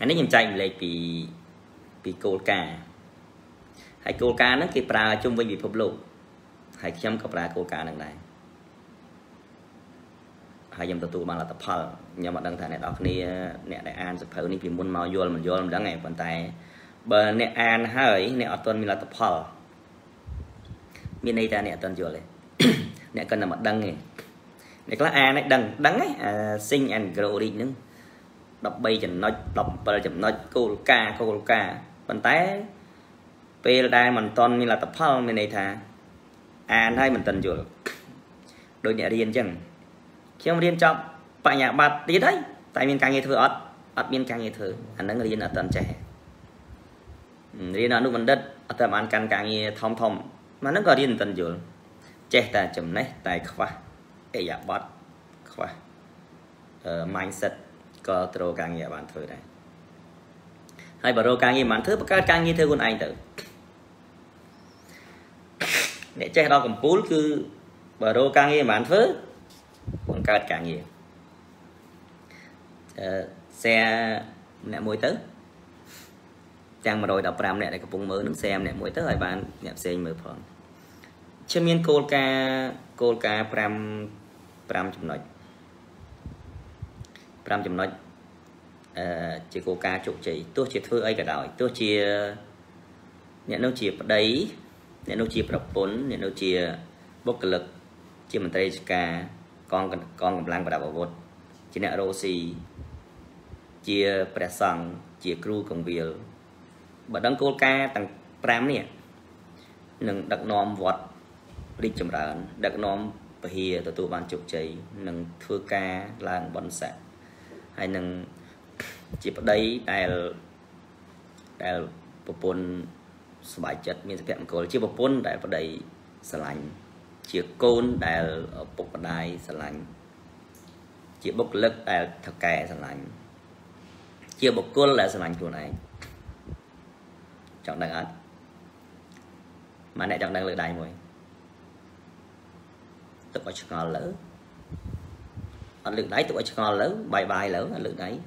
anh ấy nhìn chạy lại bị cô cả hay cô ca nó kịp ra chung với bị phục lụ hay chăm cặp ra cô ca này này hay dầm tụt mà là tập hợp nhưng mà đăng thả này đó khi nè đại an tập hợp này vì muốn mau vô mình vô mình đã ngày vận tài bờ nè an hay nè ở tuần mình là tập hợp miền đây ta nè tuần rồi này nè cần là một đăng này nè có an này đăng ấy sinh and grow đi nữa đọc bây giờ nói đọc bây giờ nói cô ca vận tài về đây mình toàn mình là tập hợp mình này thả an hay mình tuần rồi đôi nè riêng chẳng khi ông liên trọng bạn nhà bạt tí đấy tại mình càng nghe thử ở bên càng nghe thử anh đang liên ở tận trẻ liên ở nút vấn đất ở tầm ăn càng càng nghe thông thông mà nó có liên tận dữ trẻ ta chấm này tại khóa để giả bát khóa mindset có trâu càng nghe bạn thử này hay bảo càng nghe bạn thử bắt cá càng nghe thử con anh tự để trẻ đó cầm bút cứ bảo càng nghe bạn thử còn cao càng nhiều xe nè môi tớ trang mà rồi đọc ram nè này cũng mới được xem nè môi tớ hỏi bạn nè xe mới phòn chim yên cô ca pram chấm nói chỉ cô ca trụ chỉ tôi chỉ thưa ai cả đời tôi chỉ nhận đâu chỉ đấy nhận đâu chỉ đọc vốn nhận đâu chỉ bốc lực chỉ mình tay ca con cầm lăng và đào bảo vốn chỉ nợ rosi chia bè sòng chia kêu công việc bật đăng cô ca tặng pram nè nâng đặc nom vọt đi chậm rãn đặc nom bìa tụi ban chụp cháy nâng thưa ca làng bận sạ hay nâng chỉ bật đấy đại bộ phận bài chất miền tây của chỉ bộ phận đại bật đấy sành chỉ côn đại bộc đại sờ lạnh chỉ bộc lực đại thạch kè sờ lạnh chỉ bộc côn là sờ lạnh chỗ này chọn đằng ấn mà này chọn đằng lực đại mồi tụi ở chợ lỡ ở lực đáy tụi ở chợ lớn bài lỡ ở lực đáy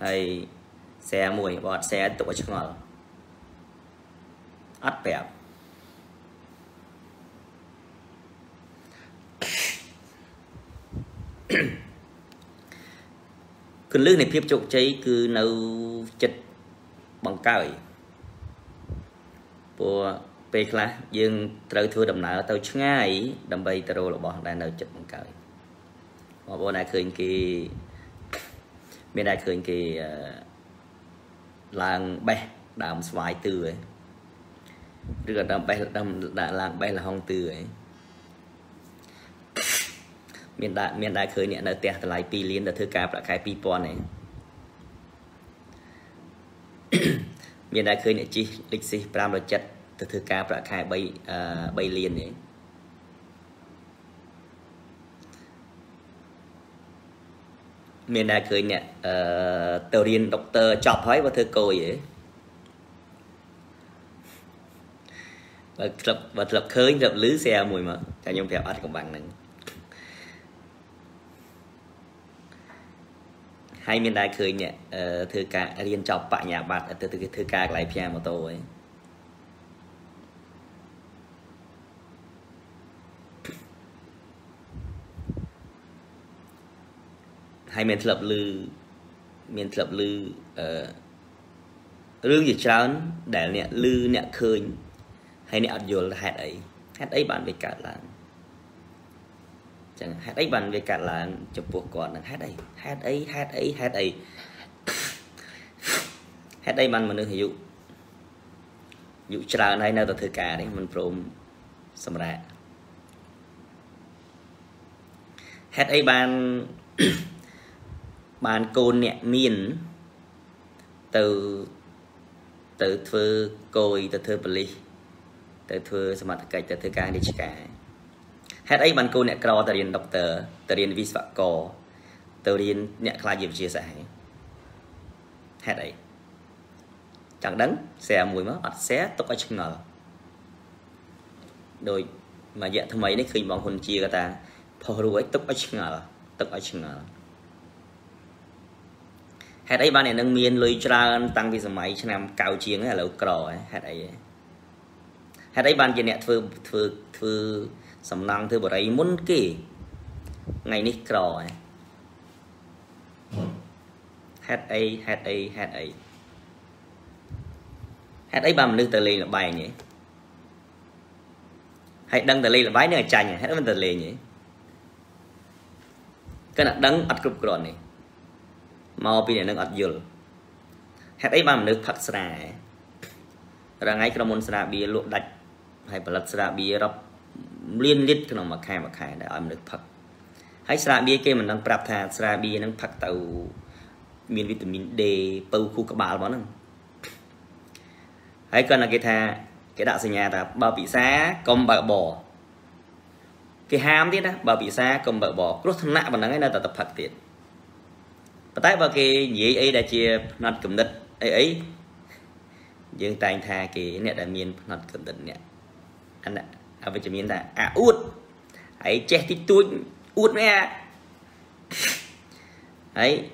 hay xe mùi bọt xe tụi ở chợ ắt bẹp cơn lươn này phép trộn cháy cứ nấu chật bằng cày, bò bê khá, nhưng trời thưa đầm nở tàu ngay đầm bay tàu là bỏ đang nấu chật bằng cày, mà bò này khơi kì, bên này khơi kì làng bay đầm xoài từ ấy, tức là đầm bay là hong từ ấy. Miền đại khơi nè nó tè lại pi liên là thứ cá phải pi pon này miền đại khơi nè chi lịch sử pram là chất từ thứ cá phải khai bay liên này miền đại khơi nè tàu liên doctor chọc hỏi và thứ cồi vậy và lập khơi lập lưới xe mùi mà cho nhung theo ăn công bằng này hay miền đại khơi nhẹ thư ca liên chọc bạn nhà bạn từ cái thư ca lại pia mô tô ấy hay miền lập lư rương gì trán để nhẹ lư nhẹ khơi hay nhẹ vô là hạt ấy bạn về cả làng chẳng hát ấy bằng về cả là chụp buộc còn là hát ấy bằng mình được hiểu dụ trà này nào từ cả đấy mình prom xâm ra hát ấy bàn côn nhẹ miền từ thưa cồi từ thưa bali từ thưa xâm mặt cày từ thưa ca đi cả hết ấy bạn cô nè cò từ điền doctor từ điền vi sạ cò từ điền nè khai diệp chia sẻ hết ấy chẳng đắng xe mùi mất ọt xé tóc ai chừng ngờ đôi mà dạ thằng mấy đấy khi bọn hồn chia ta phô ruồi tóc ai chừng ngờ Hết ấy ba này nâng miên lùi trả tăng vì mấy cho nằm cao chiến hay là cổ hết ấy. Hết ấy ban kia nẹ thưa sầm năng thưa bộ ấy muốn kì ngày nít cổ hết ấy. Hết ấy ba mình nâng tờ lì là bài nhỉ. Hãy đăng tờ lì là bài nữa là chanh hết ấy tờ lì nhỉ. Cái nặng đăng ắt cục cổ này. Màu bây giờ nâng ọt dùl. Hết ấy bà mình nâng phật sra. Ra ngay cái môn sra bia luộc đạch. Hay bà lật sra bia rập liên lít cái nông mà khai để ỏi mình nâng phật. Hãy sra bia kia mình nâng prap thà sra bia nâng phật tàu miền vitamin D bầu khu các bà nâng. Hãy cần là cái thà cái đạo sinh nhà là bà bị xá công bà bò. Cái ham tiết đó bà bị xá công bà bò. Rất thân nạ bà nâng ấy là tập phật tiết. Bà tay vào cái gì ấy đã chia nọt cầm đất ấy dương tay thà cái nét đã miên nọt cầm đất nè anh ạ à về cho miên ta à út ấy che tí tôi út mẹ ấy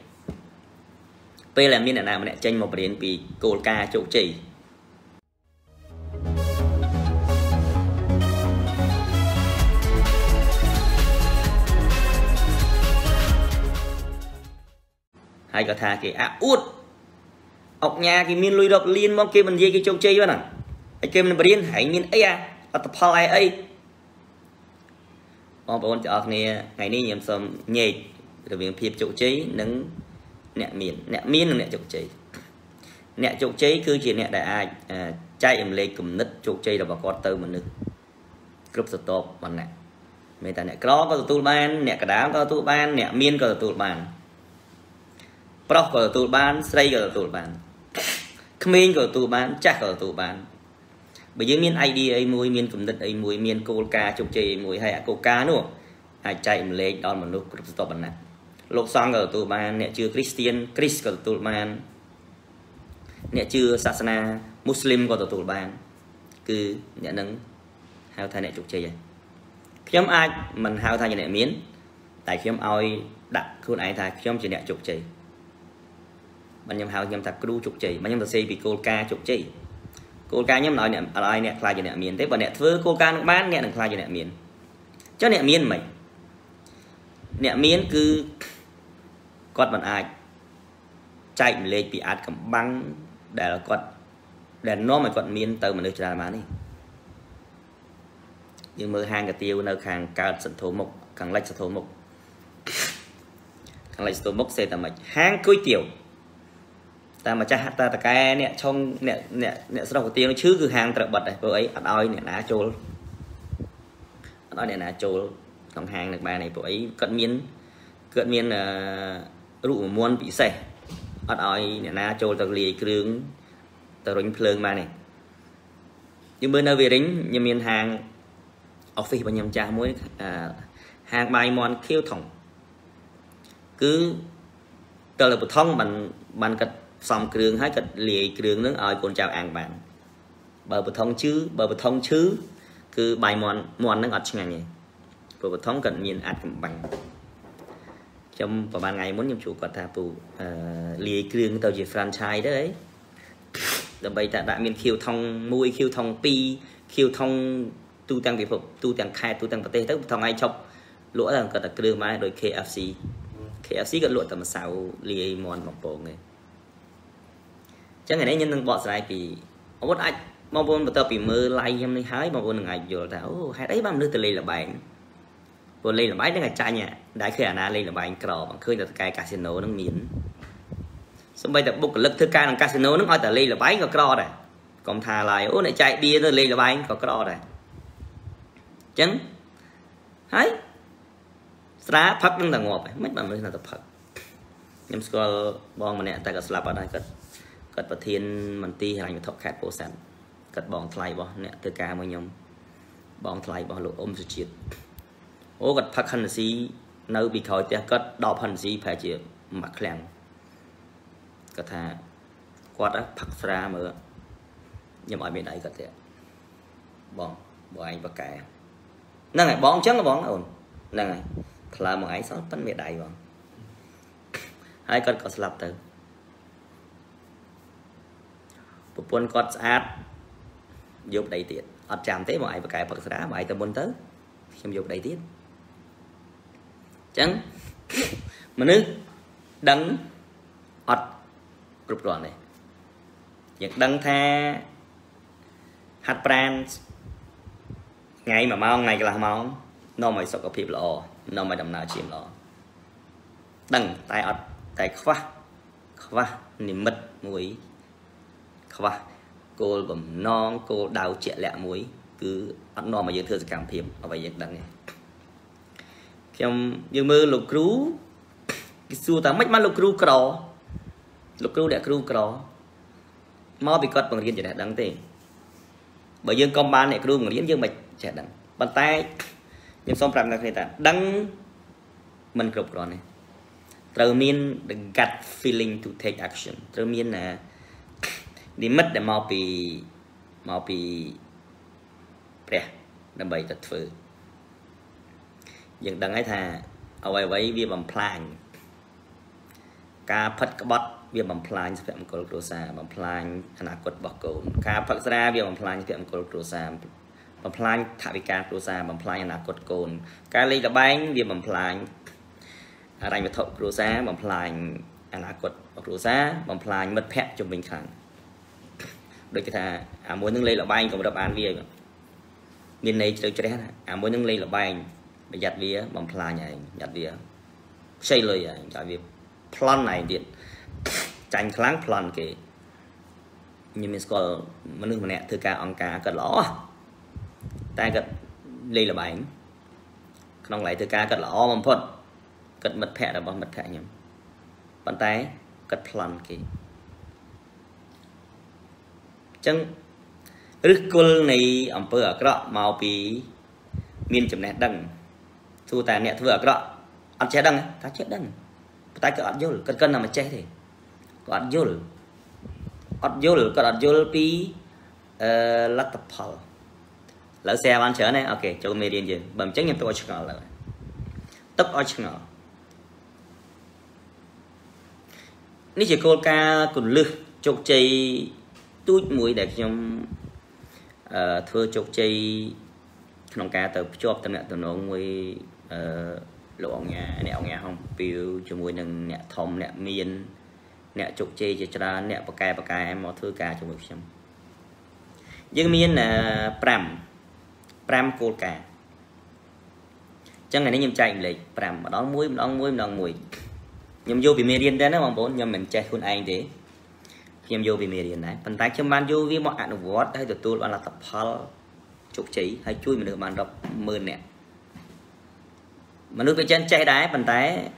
về là miên là nào mà nè tranh một đến vì cô ca chỗ chỉ hay có thà cái à út học nhà cái miên lui đọc liên mong kia mình dây cái châu chơi vậy nè anh kia mình bền hãy miên ấy à tập phao ai ấy mong bọn chọn này ngày nay nhầm sớm nhẹ rồi miếng phim châu chơi nắng nẹt miên là nẹt châu chơi cứ chuyện nẹt đại ai chạy em lấy cầm nứt châu chơi là bà con từ mình được group stop bạn nè mấy ta nẹt cỏ có tụi ban nẹt cả đá có tụi ban nẹt miên có tụi ban Prop của tụi bán, sray của tụi bán, Khmin của tụi bán, chắc của tụi bán. Bởi vì miền ID ấy mùi, miền cụm đất ấy mùi, miền cô ca chụp chì mùi hay à cô ca nữa. Ai chạy một lệch đón một lúc group stop bằng nặng. Lột xong của tụi bán, nẹ chưa Christian, Chris của tụi bán. Nẹ chưa Sasana, Muslim của tụi bán. Cứ nẹ nâng hào thay nẹ chụp chì vậy. Khi em ai mình hào thay nẹ miến. Tại khi em ai đặt khuôn ai thay khi em chỉ nẹ chụp chì bạn nhầm hào nhầm tập cru chụp chì bạn nhầm tập xây vì coca chụp chì coca nhầm nói nè ai nè khai cho nè miền thế bạn nè thưa coca nó bán nè đừng khai cho nè miền cho nè miền mày nè miền cứ con bạn ai chạy lên bị át cầm băng để là con để nó mày con miền tàu mà được ra mà đi nhưng mưa hàng cái tiêu nơi hàng cao sân thổ mộc càng lách sân thổ mộc xây tầm mày hàng cối tiểu ta mà cha ta cái nè trong nè sau đó có tiếng chứ cứ hàng tự bật này vợ ấy ăn oi nè lá trôi nói nè lá trôi trong hàng được bài này vợ ấy cận miên rượu muôn bị sẻ ăn oi nè lá trôi tao lì kêu tao đánh phơn mà này nhưng bữa nay về đến nhà miền hàng office bên nhà cha mỗi hàng bài mòn kêu thòng cứ tao là phổ thông bằng cách xong kêu hai cái lì kêu nước ơi con chào ăn bạn bờ bờ thông chứ cứ bài mòn nó ngọt ngào nhỉ bờ bờ thông cần nhìn ăn cầm bằng trong vào ban ngày muốn nhầm chủ có thà phụ lì kêu tàu chỉ franchise đấy rồi bây tại đại miền kêu thông mui kêu thông pi kêu thông tu tăng biệt phục tu tăng khai tu tăng bờ tây tức thông ai chọc lỗ rằng cần là kêu mai rồi KFC cần lỗ tầm 6 lì mòn một bộ này chẳng ngày nãy nhân đang bỏ lại thì ông muốn ai mong muốn bắt đầu bị mưa lại em đi hái mong muốn ngày vừa là hai đấy ba mươi từ lì là bạn vừa lì là máy đang ngày trai nhỉ đại khơi à na lì là bạn cò bạn khơi là cái casino nó miễn xong bây giờ bục lực thứ ca là casino nó ngồi từ lì là bái có cò này còn thà lại lại chạy bia từ lì là bạn có cò này chẳng hái ra phật đang là ngọt mấy bạn mới là tập phật em scroll bong mà nè ta gặp slap ở đây cất cất vật thiên mình ti hành thọ khát bổ sản cất bòn thay bò nè từ cá mới nhom bòn thay bò lụa ôm sụt ô cất phật hành sĩ nấu bị khói té cất đọp hành sĩ phải chịu mặc làng cất thà quạt á phật ra mở nhưng mọi bên đấy cất thế bòn anh bạc cài năng này bòn chấn là bòn ổn năng này là một anh sáu bên bên đấy bòn hai cất có slap từ Pun cọt sát dục đầy tiệt ở chạm thế mọi và cái bậc đá mọi từ buồn tới không dục đầy tiệt chẳng mà nước đắng ọt rụp rọn này việc đắng tha hạt pran ngày mà mau ngày là mau nó mày sọc ở phim lò nó mày đầm nào chìm lò đắng tai ọt tai khoa khoa niềm mật mũi khoa cô bẩm non cô đào trẻ lẹ muối cứ ăn no mà dễ thưa cảm phiền ở vậy dễ đắng này trong như mưa lục rú cái xu ta mất mát lục rú để rú cỏ mau bị cọt bằng riêng trẻ đắng thế bởi dương con ban để rú bằng riêng dương mạch trẻ đắng bàn tay nhưng xong làm là người ta đắng mình cục rồi này từ miên the gut feeling to take action từ miên là đi mất để mau bị rẻ đâm bầy tật phứ dừng đăng ấy thà ở ngoài vậy việc bằng plan cá phật cá bọt việc bằng plan sẽ làm cột rosa bằng plan anh ta cột bọc cồn cá phật ra việc bằng plan sẽ làm cột rosa bằng plan thả bị cá rosa bằng plan anh ta cột cồn cá ly cá bánh việc bằng plan anh vật thọ rosa bằng plan anh ta cột bọc rosa bằng plan mất phép cho mình khẳng đôi khi thà muốn nâng lên là bánh còn đập ăn việc miền này chơi chơi hết muốn nâng lên là bánh bây giờ vía bằng plan này giặt vía xây lời à giặt vía plan này điện tranh kháng plan kì nhưng mình có mình đừng mẹ thứ ca ông cá cật lõ ta cật đây là bánh không lấy thứ ca cật lõ bằng phật cật mật thẻ là bằng mật thẻ nhầm bàn tay cật plan kì chân rực côn này ông phơi ở cọ màu pí miền chấm nét đằng thu tài nẹt vừa đó ăn chết đăng cá chết đăng tay cỡ ăn vô cân nằm mà chết thì có ăn vô còn ăn vô pi lát tập phở lỡ xe bán chở này ok cho mê điên gì bấm tránh nghiệm tôi chưa ngờ là tấp ở chưa ngờ ní chỉ cô ca cùn lư chục chì túi mũi để trong thưa chục chì trong cá từ chụp tầm nẹt từ nó nguy lộn nhà không biểu cho mùi nâng nẹt thòng nẹt miên nẹt trục chê cho ra nẹt bạc cài mọi thứ cả cho mùi xem nhưng miên là pram cột cả chẳng ngày nó nhầm chạy lấy pram mà đón mũi nhầm vô vì miên đến nó bằng bốn nhầm mình chạy khuôn anh thế nhầm vô vì miên này phần tay chấm ban vô vì mọi ăn uống hay tụt tôi là tập hal trục chỉ hay chui mình được bàn đọc mơn nẹt mà nước cái chân chạy đáy bàn tay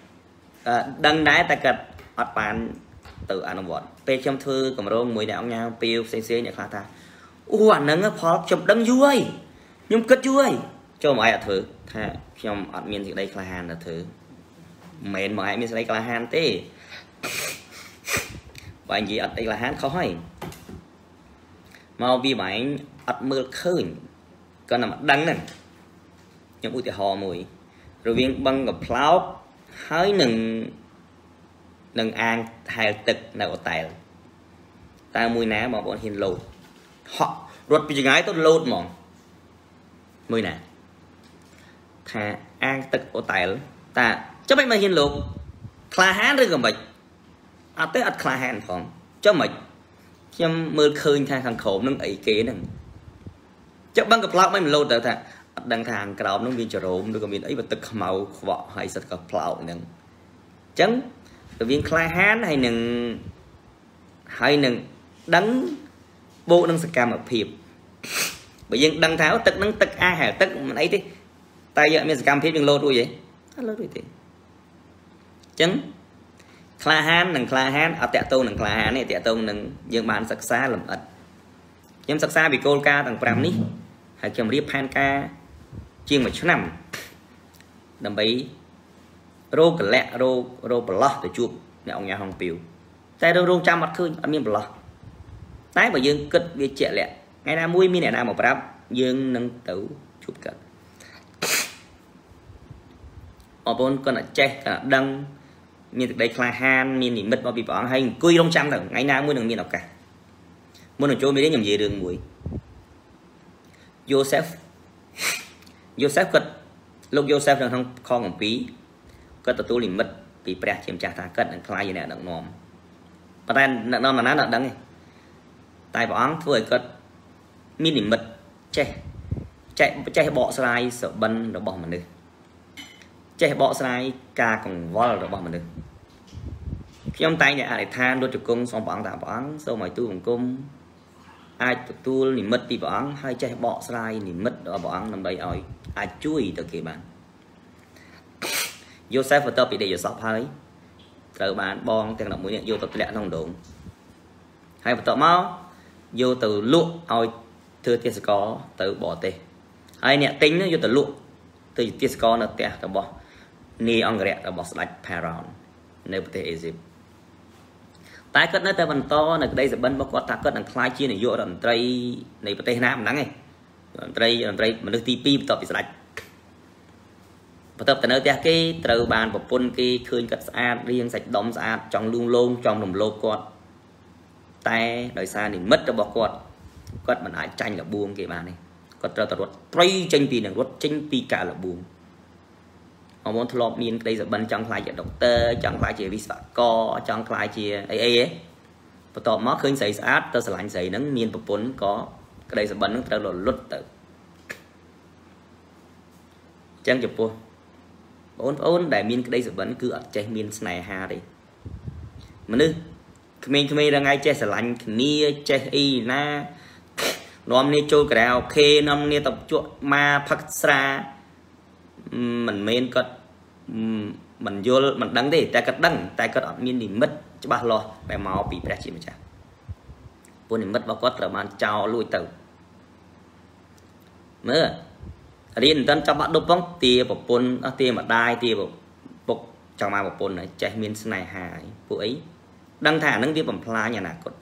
đăng đáy ta cật ọt bàn từ ăn ông vọt pe trong thư cầm rôn mùi đảo nhau piu xê xê nhạc khá ta u ảnh nâng phó chụp đăng vui nhưng cất vui cho mọi ạ thứ thà trong ọt miên thì đây là hàn là thứ mền mọi miên đây là hàn tê và anh gì ọt đây là hàn khó hỏi mau vì mà anh ọt mưa khơi còn nằm đăng nè nhưng ui thì hò mùi rồi viên băng gặp plow hơi nâng an hai tật nào ở tài ta mùi ná mà bọn hình lột họ ruột bị gái tốt lột mỏng mùi nè thà an tật ở tài ta cho mấy mà hình lột khá hán rồi gặp mệt à tới ắt khá hán phòng cho mệt chăm mơ khơi thang thằng khổ nâng ấy kế nâng cho băng gặp plow mấy mình lột được thà đăng thang cào nó viên chồm nó còn viên ấy và tật màu vọ hay sật cặp plau nè chấn rồi viên khai hán hay nừng đắng bộ nâng sạc cam ở phìp bởi vì đăng tháo tật nâng tật a hả tật mình ấy thế tay vợ mình sạc cam phìp viên lô đuôi vậy lô đuôi thế chấn khai hán ở tẹt tô nừng khai hán này tẹt tô nừng dương bàn sạc xa lầm ật nhưng sạc xa bị cô ca thằng pram ní hay chồng riêng pan ca chiên một số năm đầm bấy rô cẩn lẹ rô bờ để chuộc để ông nhà hồng piu tay đâu rô cha mặt khơi ăn miếng bờ tái bởi dương cất về trẻ lẹ ngày nào mũi mi này nào mà bám dương nâng tấu chuột cẩn ở bốn con là che con là đăng miếng từ đây khai han miếng nỉ mít mà bị bỏ hay cùi đông trăm thằng ngày nào mũi đường miếng nào cả Mona cho mi nhầm gì đường mũi Joseph cất lúc Joseph đang không con một tí cất tụi lì mất bị bẹt chìm chặt thả cất lại gì nè đặng nòm bà ta nặng nòm mà ná nặng đắng này tài bỏ ăn thôi cất mi lì mất chạy bỏ sai sợ bân nó bỏ mình đi chạy bỏ sai ca còn vol nó bỏ mình đi khi ông tay này than đôi chục công xong bỏ ăn tạm bỏ ăn sau mày tu cùng công ai tu thì mất thì bỏ ăn hay chạy bỏ sai thì mất đó bỏ ăn làm bậy rồi ai chui từ kia bạn vô xe photo bị để vô shop hay từ bạn bon tiền động mũi vô tập lẹ nông đồn hay photo máu vô từ lụa rồi từ tia score từ bỏ tê ai nè tính nó vô từ lụa từ tia score nó tẹt từ bỏ ni ông gẹt từ bỏ sạch paron nếu có thể Egypt tái cất nó từ bàn to này đây là bên bao quát ta cất đằng khai chia này vô đằng tây này bên tây nam nắng này đằng tây mà nước tivi tập bị sạch và tập từ nơi ta cái từ bàn của pôn kia khơi cất sạch riêng sạch đóng sạch trong luôn luôn trong đồng lô quạt tay đời xa thì mất bao quát quát mình lại tranh là buông kì bàn này quát ra từ tây tranh pi này quát tranh pi cả là buông họ muốn thua lọp miên đây giờ bên trong khai chuyện động tơ trong khai chuyện vi phạm co trong khai chuyện ấy và tọt móc khơi sấy sát tơ sờ lạnh sấy nắng miên bập bún có cái đây giờ bên nó tơ lột lót tự trang chụp buồn ôn đại miên cái đây giờ bên cứ ở chơi miên này ha đi mà nữ mình đang ngay chơi sờ lạnh nia chơi y na lom nia trôi cả đào kê năm nia tập chuột ma phật xa mình men cất mình vô mình đắng đi tay cất ăn miên thì mất chứ ba lo bé máu bị bẹt chìm mà chả buồn thì mất bao quát là man chào lui từ nữa riêng tân cho bạn đốt bóng tia bọc bồn tia mà đai tia bọc chào mai bọc bồn này chạy miên này hài cô ấy đăng thả nâng tia bầm pha nhà nào cất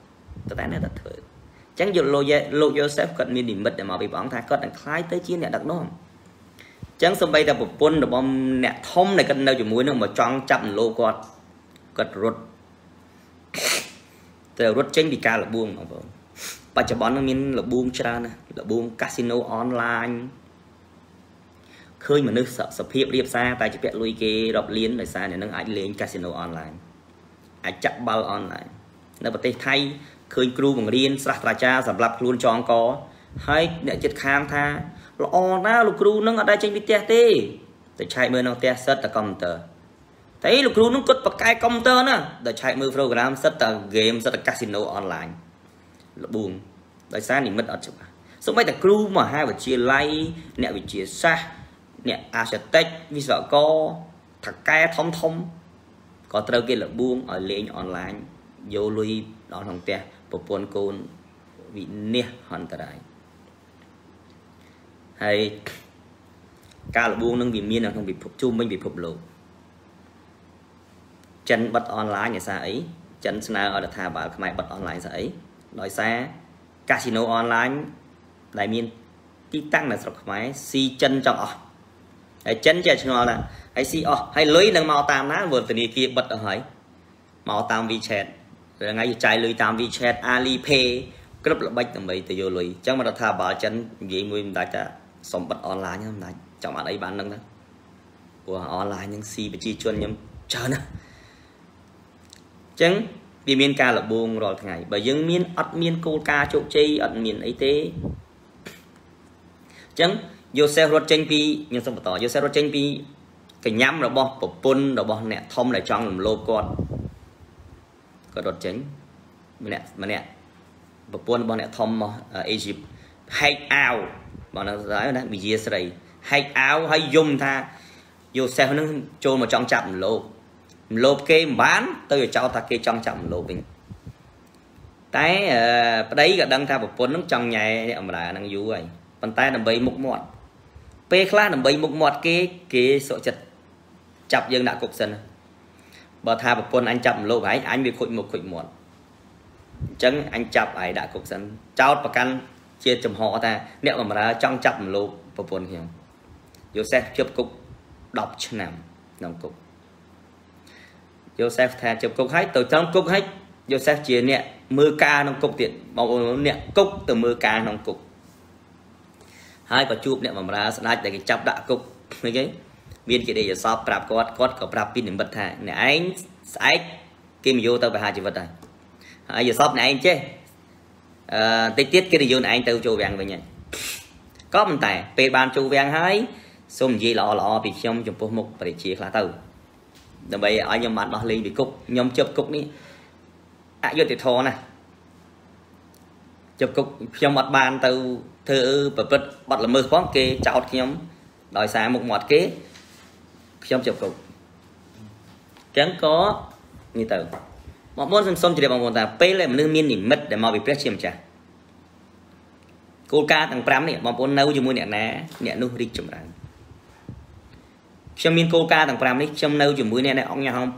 tất cả này tất thử chẳng dụ lô Joseph cất miên thì mất để mà bị bóng thả cất đằng khai tới chiến này đặc nó chẳng xong bây giờ một quân được bom nẹt thông này cần đâu chỉ muối nữa mà tròn chậm lô quạt cật rút từ rút trên bị ca là buông mà vâng và cho bón nó miên là buông tra nè là buông casino online khơi mà nước sợ sập hiệp điệp xa tại chỉ biết lui kê đọc liên rồi xa để nâng ảnh lên casino online ảnh chặt bao online nó bật tay thay khơi crew bằng liên sát cha giảm lạp luôn cho ông có hay để chết khang tha lọ na lục rú nâng ở đây trên bị té tê, để chạy mưa nó té sét là computer, thấy lục rú nâng cất bậc cái computer nữa, để chạy mưa program sét là game sét là casino online, là buồn, đại sa thì mất ở chỗ nào, số mấy là crew mà hai vợ chia like, nè vợ chia sa, nè architect, vi sợ co, thằng cái thông, có trâu kia là buông ở lên online, vô lui đón thằng té, bộ phận côn, vị nè hoàn tất đại. Hay ca là buông nâng bị miên là không bị chum mình bị phục lộ chân bật online nhà xa ấy chân nào ở đặt thà bảo cái máy bật online xa ấy nói xa casino online đại miên tí tăng là sọc máy si chân trong ở chân chạy cho là ấy si ở hay lưới nâng màu tam ná vừa từ đi kia bật ở hỏi màu tam WeChat rồi ngay chạy lưới tam WeChat Alipay cấp là bách tầm bấy từ vô lùi chẳng mà đặt thà bà chân gì mùi mình đặt ra xong bật online nhá mình chẳng mà đấy bán nâng đó của online nhưng si bị chi chuôn nhưng chờ nè chẳng vì miên ca là buông rồi ngày bởi dân miên ắt miên cô ca chỗ chi ẩn miên ấy thế chẳng vô xe luật tranh pi nhưng xong bật tỏ vô xe luật tranh pi cái nhắm là bò bọc pun là bò nè thông lại trong làm lô con có đột tránh mà nè bộ phận bọn này thom Egypt hay ao bọn nó giải đó bị chia sẻ hay áo hay dùng tha vô xe nó trôi mà trong chậm lộp kê bán tôi cho ta kê trong chậm lộp mình cái đấy là đăng tha bộ phận nó trong nhà mà là đang vui vậy bàn tay làm bầy mục mọt pe khla làm bầy mục mọt kê sọ chật chập dương đã cục sân bà tha bộ phận anh chậm lộp ấy anh bị khụi mọt chẳng anh chập ấy đã cục sẵn chót và căn chia chùm họ ta nếu mà ra trong chập lô và buồn hiểu Joseph chụp cục đọc cho nằm cục Joseph tha chụp cục hết từ trong cục hết Joseph chia nè mưa ca nông cục tiền bọn nè cúc từ mưa ca nông cục hai quả chụp nè mà ra lại để cái chập đã cục mấy cái viên kia để sắp rạp cốt có rạp pin để bật hại nè anh sạch kim vô tao phải hai chỉ vật này ai giờ shop này anh chứ tiết tiết cái điều này anh tao cho vàng về nhỉ có một tài về bàn cho vàng hái xung gì lọ lọ bị trong chụp một phải chia là từ đặc biệt ở nhóm bạn đó lên bị cục nhóm chụp cục đi ai vô thì thò này chụp cục trong mặt bàn từ thưa bật bật là mưa phóng kê chào nhóm đòi xài một mọt kế trong chụp cục chẳng có như từ một món xăm xăm chỉ để bằng bọn ta pê lại mình miên nhịn mất để mò bị pet chìm chả cô ca thằng pram này bọn bọn nấu cho mua nhẹ nu đi chậm lại trong miên cô ca thằng pram đấy trong nấu cho mua nhẹ này ông nhà hàng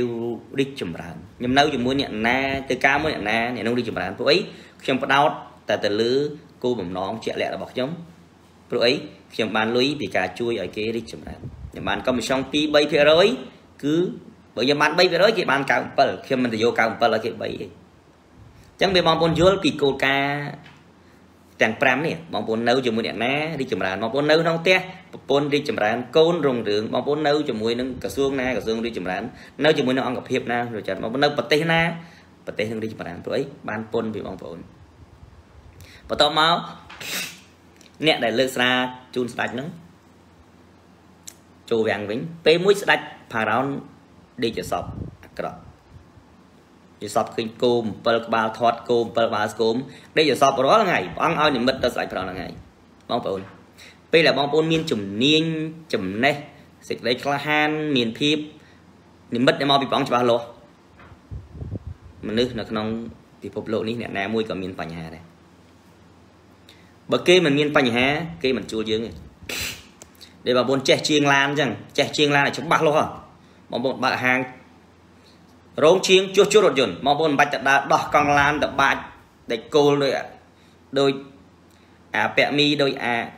piu đi chậm lại nhầm nấu cho mua nhẹ na từ cá mua nhẹ nu đi chậm lại rồi ấy trong bắt đầu tại từ lứ cô bẩm nón chẹt lẹ là bọc giống rồi ấy trong bàn lưới thì cả chui ở kia đi chậm lại nhà bàn có một song pi bay phía rối cứ bây giờ bạn bay về đó chị bạn càng bờ khi mình vô càng bờ là chị bay chẳng về mong muốn dưới kỳ cô ca chẳng pram nè mong muốn nấu cho mũi đèn ná đi chậm lại mong muốn nấu nóng té bốn đi chậm lại côn rồng rừng mong muốn nấu cho mũi nâng cả xương na cả xương đi chậm lại nấu cho mũi nó ăn gặp hiệp na rồi chặt mong muốn nấu bật tê hương đi chậm lại rồi ban pôn bị mong muốn và tao máu nè để lướt ra chun sạch nữa chùa vàng vĩnh pe mũi sạch pharaon đi chợ shop cọp chợ shop kinh côm bờ ba thọt côm bờ ba côm đi chợ shop đó là ngày ăn ao niệm mật đó sài là ngày bóng bồn bây là bóng bồn miền chủng niên chủng này dịch lấy cla han miền phíp niệm mật để mau bị bóng cho ba lô mình nước là nông thì phục lộ ní nè nè mui cả miền pành hà này bờ kia mình miền pành hà kia mình chua dương này để bà bồn chè chiên lan chẳng chè chiên lan là chống ba lô hả mong muốn bạn hàng rốn chiên chua chua đột dồn mong muốn bạch đã đỏ con lan đập bạch để cô đôi đôi à pẹ mi đôi à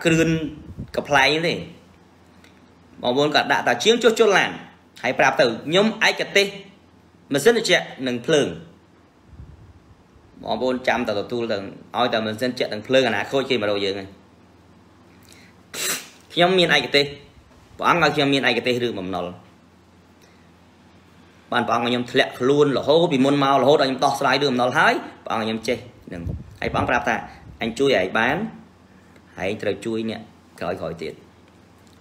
cơn cặp lại như thế mong muốn cả đã tạo chiên chua chua làng hãy bạp từ nhóm ai cật tê mà rất là chuyện đừng phừng mong muốn chăm tạo tu đừng oi tạo mình dân chuyện đừng phừng là khôi khi mà đầu dường này nhóm miền ai cật tê bạn ngay khi miền ai cái tê rư mầm nở, bạn bạn ngay nhom thẹt luôn là hố bị môn mau là hố đang nhom to sai đường nở hái, bạn ngay nhom chê, đừng, hãy bán rạp ta, anh chui hãy bán, hãy trời chui nè, khỏi khỏi tiền,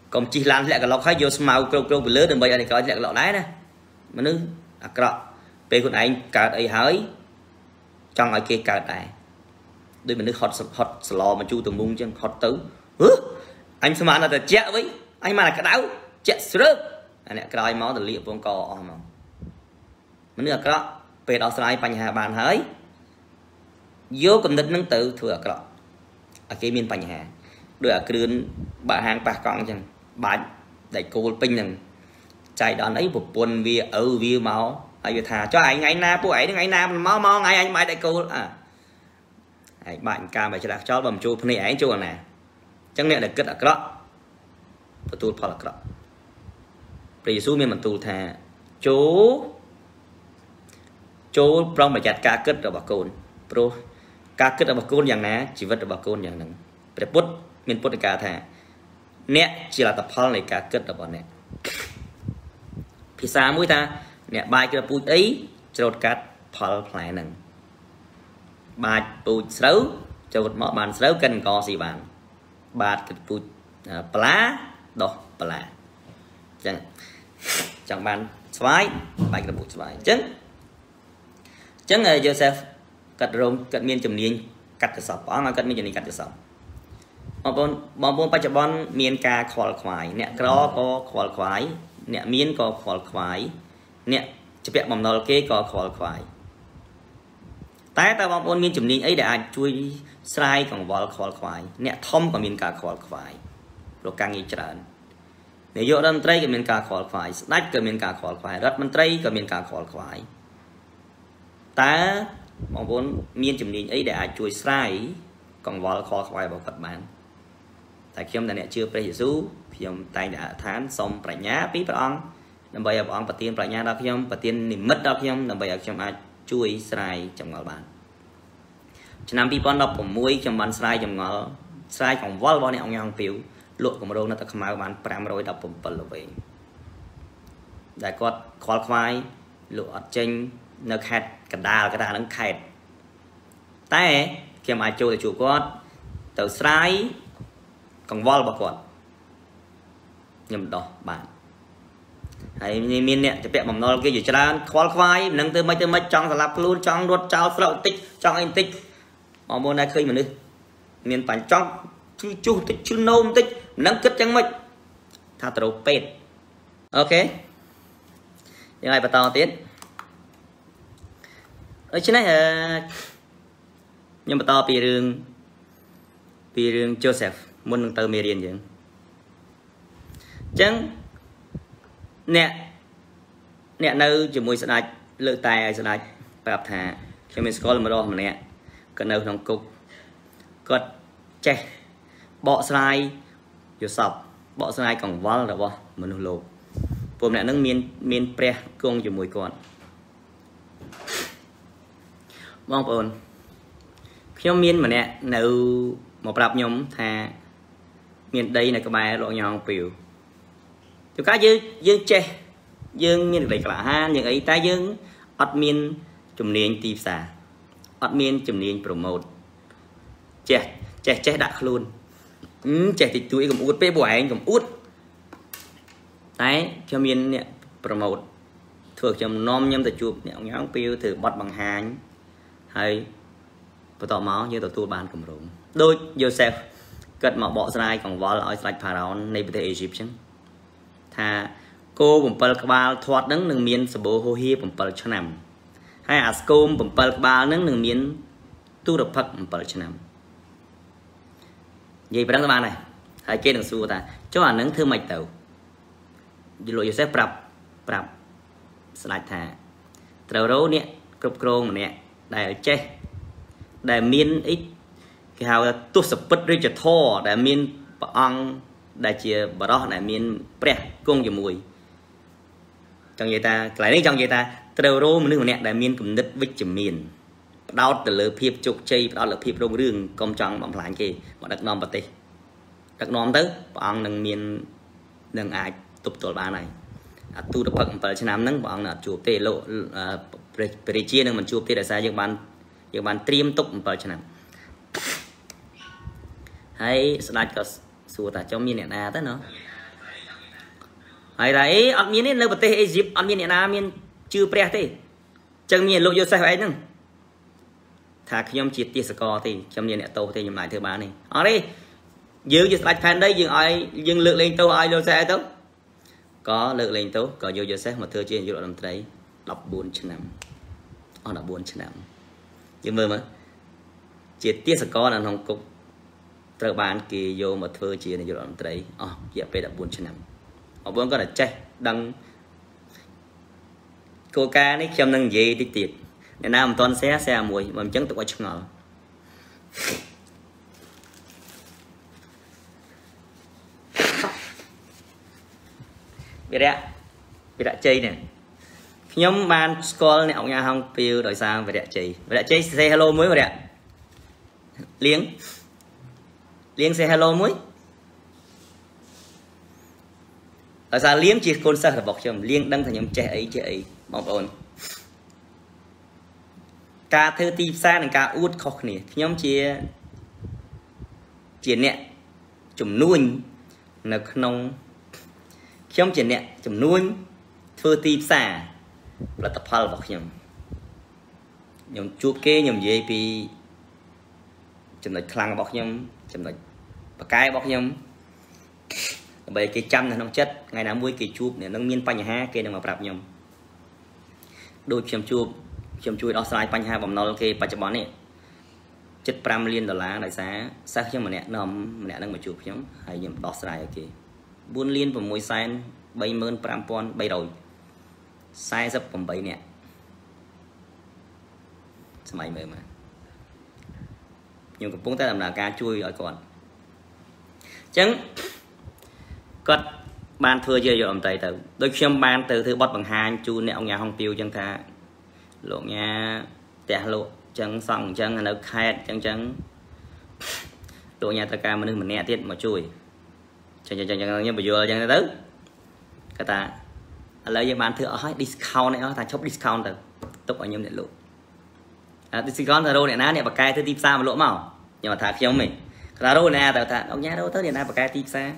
còn chỉ làm thẹt cái lọ khai vô màu kêu bị lứa đừng bây giờ này khỏi thẹt lọ đá nè, mà nứ, cọ, về con anh cà ấy hái, trong ai kia cà đại, đôi mình nứ hot lò mà chui từ mung chân hot tứ, anh xem anh là thật chẹt với anh mà là cái đau chết sướt anh này cái máu từ liệu vùng cò mà mình được đó về đó sai bành hà bàn hới vô cầm định nâng tự thừa cọ ở cái miền bành hà đưa ở đường bà hàng bà con chẳng bà đại cô pin rằng chạy đón ấy một buồn vì ở vì máu ai về thả cho anh ngày na cô ấy ngày na máu máu ngày anh mai đại cô à bạn ca bài cho đặt cho bầm chu này ấy chu nè chẳng lẽ là kết ở đóประตูพอละกระปรีซูมีมันตูแทโจพร้อมประจัดการเกิดระบาดโกนโปรการเกิดระบาดโกนอย่างนะชีวิตระบาดโกนอย่างหนึ่งแต่ปุ๊บมีปุ๊บการแทนเนี่ยจีราตะพอลในการเกิดระบาดเนี่ยพิซซ่ามุ้ยตาเนี่ยใบกระปุกไอ้จรดการพอลแผลหนึ่งบาดปูเสาจรดหม้อบานเสากันกอสีบานบาดกระปุกปลาđó là chẳng bàn xoáy bài là một xoáy chẳng là Joseph cắt rồng cắt miên chùm niên cắt từ sập bó mà cắt miên chùm niên cắt từ sập bọn bây giờ bọn miên ca khỏe khoái nè có khỏe khoái nè miên có khỏe khoái nè chụp đẹp mầm nó kê có khỏe khoái tại ta bọn miên chùm niên ấy đã chui sai còn bọn khỏe khoái nè thông còn miên ca khỏe khoái rồi càng nghi trở nếu vô đâm tây cái miền cà khói khoái đắt cái miền cà khói khoái rất miền tây cái miền cà khói khoái ta mong muốn miền chủng đình ấy để chui sai còn vào khói khoái vào Phật bản tại khi ông ta này chưa pray Jesus thì ông ta đã thán xong phải nhá biết phải ăn ដើម្បី ឲ្យ ព្រះអង្គ ប្រទាន ប្រាជ្ញា ដល់ ខ្ញុំ ប្រទាន និមិត្ត ដល់ ខ្ញុំ ដើម្បី ឲ្យ ខ្ញុំ អាច ជួយ ស្រាយ ចម្ងល់ បាន ឆ្នាំ 2016 ខ្ញុំ បាន ស្រាយ ចម្ងល់ ស្រាយ កង្វល់ របស់ អ្នក អង្គ ញ៉ាង ពីវ លក់ គម្រោង នៅ ទឹក ខ្មៅ បាន 517 ល្វែង ដែល គាត់ ខ្វល់ ខ្វាយ លក់ អត់ ចេញ នៅ ខេត្ត កណ្ដាល កណ្ដាល ហ្នឹង ខេត្ត តែ ខ្ញុំ អាច ចូល ទៅ ជួប គាត់ ទៅ ស្រាយ កង្វល់ របស់ គាត់ ខ្ញុំ ដោះ បាន hay miền nè thì bẹ mầm non kia chỉ cho ra khoai khoai nâng từ mấy trong là luôn trong ruột trao sầu tích trong anh tích ở môn này khơi mà đi miền bản trong chu tích chu nôm tích nâng cất chẳng mấy thà tàu pet ok như này bắt tàu tiến ở trên này nhưng mà tàu pì rừng Joseph muốn nâng từ Merian chứ chẳng nè nè nơi chỉ mùi sạch lựa tài sạch bạp thả cho mình có một đo mà nè cần đâu trong cục cột che bọ sai vô sọc bọ sai còn vó là bọ mà nụ lộp vùng này nâng miên pre công chỉ mùi còn mong ồn nhóm miên mà nè nấu một bạp nhóm thả miền đây này các bạn lộ nhọn biểu chúng ta dương che dương miền đầy cả ha những ấy ta dương admin chủng liền tì xả admin chủng liền promote che đặt luôn che thì chuỗi cũng út pe bùa anh cũng út đấy cho miền nè promote thường chồng nom nhâm từ chụp nè ông nhóc piu thử bắt bằng hàng hay có tỏ máu như tỏ tua bàn cũng rụng đôi vô xe cất mỏ bọ ra còn vó lõi sạch phá ráo này có thể Egyptian à cô bẩm bật ba thoát nắng nương miên sờ bồ hô hi bẩm bật cho nằm hay à cô bẩm bật ba nắng nương miên tu đập phật bẩm bật cho nằm vậy phải đăng các bạn này hãy kê đường xu ta cho bạn nắng thương mạch tẩu lội sẽ bập sạch thả tàu rô nè cục krong nè đại che đại miên ít cái hào tu sập bứt rồi chật thò đại miên băng đại chia bà đó này miền pre cung gì mùi trong vậy ta lại đấy trong vậy ta tàu rô mình nước này đại miền cùng đất vích chìm miền đau từ lửa phèp chục chay đau lửa phèp rong rương công trăng bằng láng kia bọn đặc nom bát tê đặc nom tới bọn đằng miền đằng ai tụt tổ ba này tu được phật bảy trăm năm nắng bọn là chụp tê lộ bề chia nâng mình chụp tê đại sa dương ban triêm tụt bảy trăm năm hay slide có xua ta cho miền này na tới nữa, hay đấy, ở miền này lâu bật tê Egypt, ở miền này na miền chưa pre tê, chẳng miền lộ vô sai phải nưng, thà khi nhóm chỉ tia score thì trong miền này tô thì nhóm lại thứ ba này, ở đây, dừng lại fan đây dừng lượt lên tô ai vô sai tố, có lượt lên tố, có vô sai mà thưa trên vô độ làm đấy, đọc 4/5, ở đọc 4/5, dừng mơ mà, chỉ tia score là không cục. Trở bán kì vô mà thơ chia này vô đoạn trái dẹp bê đã 4/5 họ vẫn có là chạy đăng cô ca này châm năng dây tích tiệt nên nào mà toàn xe mùi mà mình chẳng tụi qua chắc ngờ bị đã chơi nè nhóm ban school này ông nhà không piu đổi sang về đã chơi say hello mới mà đẹp liếng say hello muối, tại sao liếng chỉ con sao là bọc chồng liếng đăng thành nhóm trẻ ấy mong ổn, cá thưa ti xa này cá út khóc nè nhóm chia nè chủng nuôi là nông nhóm chia nè chủng nuôi thưa ti xa là tập hợp bọc nhóm chụp kê nhóm dây pi chủng là khang bọc nhóm chấm đôi và cái bọc nhom bởi cái chăm là nông chất ngày nào muối cái chuột để nông miên panh ha cái đường mà bạc nhom đôi chấm chuột đó sai panh ha bằng nó ok và chấm bón này chất pram liên đỏ lá đại giá sắc nhưng mà nè nè đang mà chuột nhom hay nhom đó sai ok buôn liên và môi sai bay mơn pram pon bay rồi sai sắp còn bay nè sao mày mờ mà nhưng cũng muốn ta làm là ca chui rồi còn chẳng còn ban thưa chơi rồi tay từ đôi khi ban từ thứ bớt bằng hai chu nẹo nhà hong piu chẳng ta lộ nhà tẻ lộ chẳng sòng chẳng là nó khai chẳng chẳng lộ nhà ta ca mà đừng mình nhẹ tiết mà chui chẳng như bây giờ chẳng tới cái ta lấy cái ban thưa ở discount này ta chốt discount từ tốc ở nhôm điện lộ discount thà đâu này ná này bạc cai thứ tiếp xa mà lỗ màu nhưng mà thà khi ông mình thà đâu này thà thà ông nhá đâu tới điện na bạc cai tiếp xa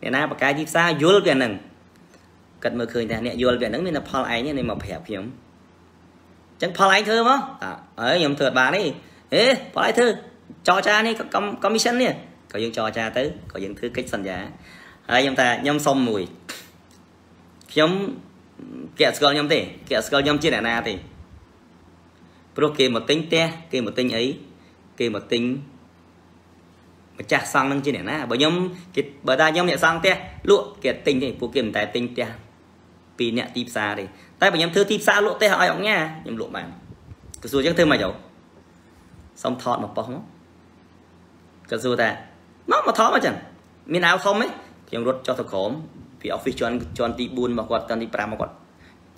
để na bậc cái dịp xa vô về nè cận mưa khơi này nè vô về nắng nên là phao ấy như này mà phèo hiếm chẳng phao ấy thưa mà ấy nhầm thưa bà đấy ế phao ấy thưa cho cha này có commission nè có những cho cha tới có những thứ cách sẵn giá ấy nhầm ta nhầm xong mùi hiếm kẹt sờ nhầm tê kẹt sờ nhầm trên na thì pro kia một tính te kia một tính ấy kia một tính chả sang nâng trên này nè, bởi nhóm bởi ta nhóm nhẹ sang te lụa kẹt tinh thì phụ kiểm tài tinh te vì nhẹ tip xa đi, tại bởi nhóm thưa tip xa lụa te hỏi ông nha, nhóm lụa bạn, cứ xua chắc thưa mà cháu, xong thọt một bóng, cứ xua ta, nó mà thọt mà chẳng, miền áo không ấy, nhóm rút cho thật khổm, vì office cho anh tí buôn mà quật, cho anh tí pram mà quật,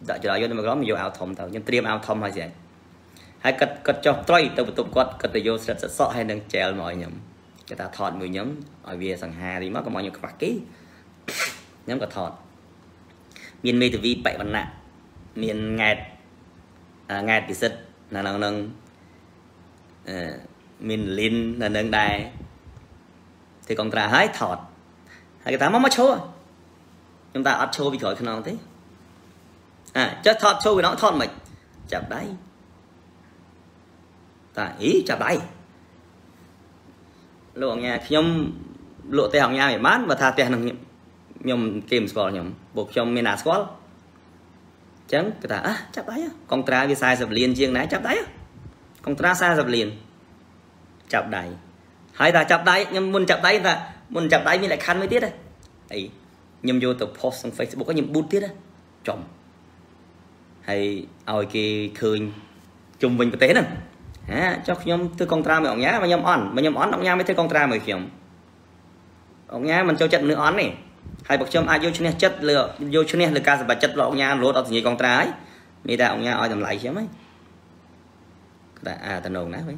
đợi cho đợi vô mà góp mà vô áo thông tao, nhóm triêm áo thông hay gì, hay cất cho tray tao tụt quật, cất vô sẽ sọ hay nâng chèo mọi nhóm. Cái ta thọt mười nhóm ở về sằng hà thì mất có mọi nhiều các ký nhóm cả thọt miền mê từ vi bảy vạn nạn miền ngạt ngạt bị sệt là nâng miền lin là nâng đài thì còn ta hái thọt hai cái ta mắm mắm show chúng ta up show bị khỏi khả năng thế à chắc thọt show với nó thọt mày chạp đáy ta ý chạp đáy lộ nhà nhóm lộ tè hỏng nhà để mát và thà tè nằng nhóm kìm score nhóm buộc trong miền score chấm cái ta chắp đấy con tra vì sai dập liền riêng nãy chắp đấy con tra sai dập liền chắp đấy hai ta chắp đấy nhưng muốn chắp đấy ta muốn chắp đấy mình lại khăn mới tiết đây ấy nhầm vô từ post sang Facebook có nhầm bút tiết đấy chồng hay ao kì khơi chung mình có té nè cho nhóm từ con tra mày ông nhá mà nhóm on ông nhá mới thấy con tra mày kiểu ông nhá mình cho trận nữa on này hay bậc châm ai vô cho nên chất lừa vô cho nên là ca và chất lọ ông nhá lố tao gì con tra ấy người ta ông nhá oi tầm lại chứ mấy ta tao nổ nát mấy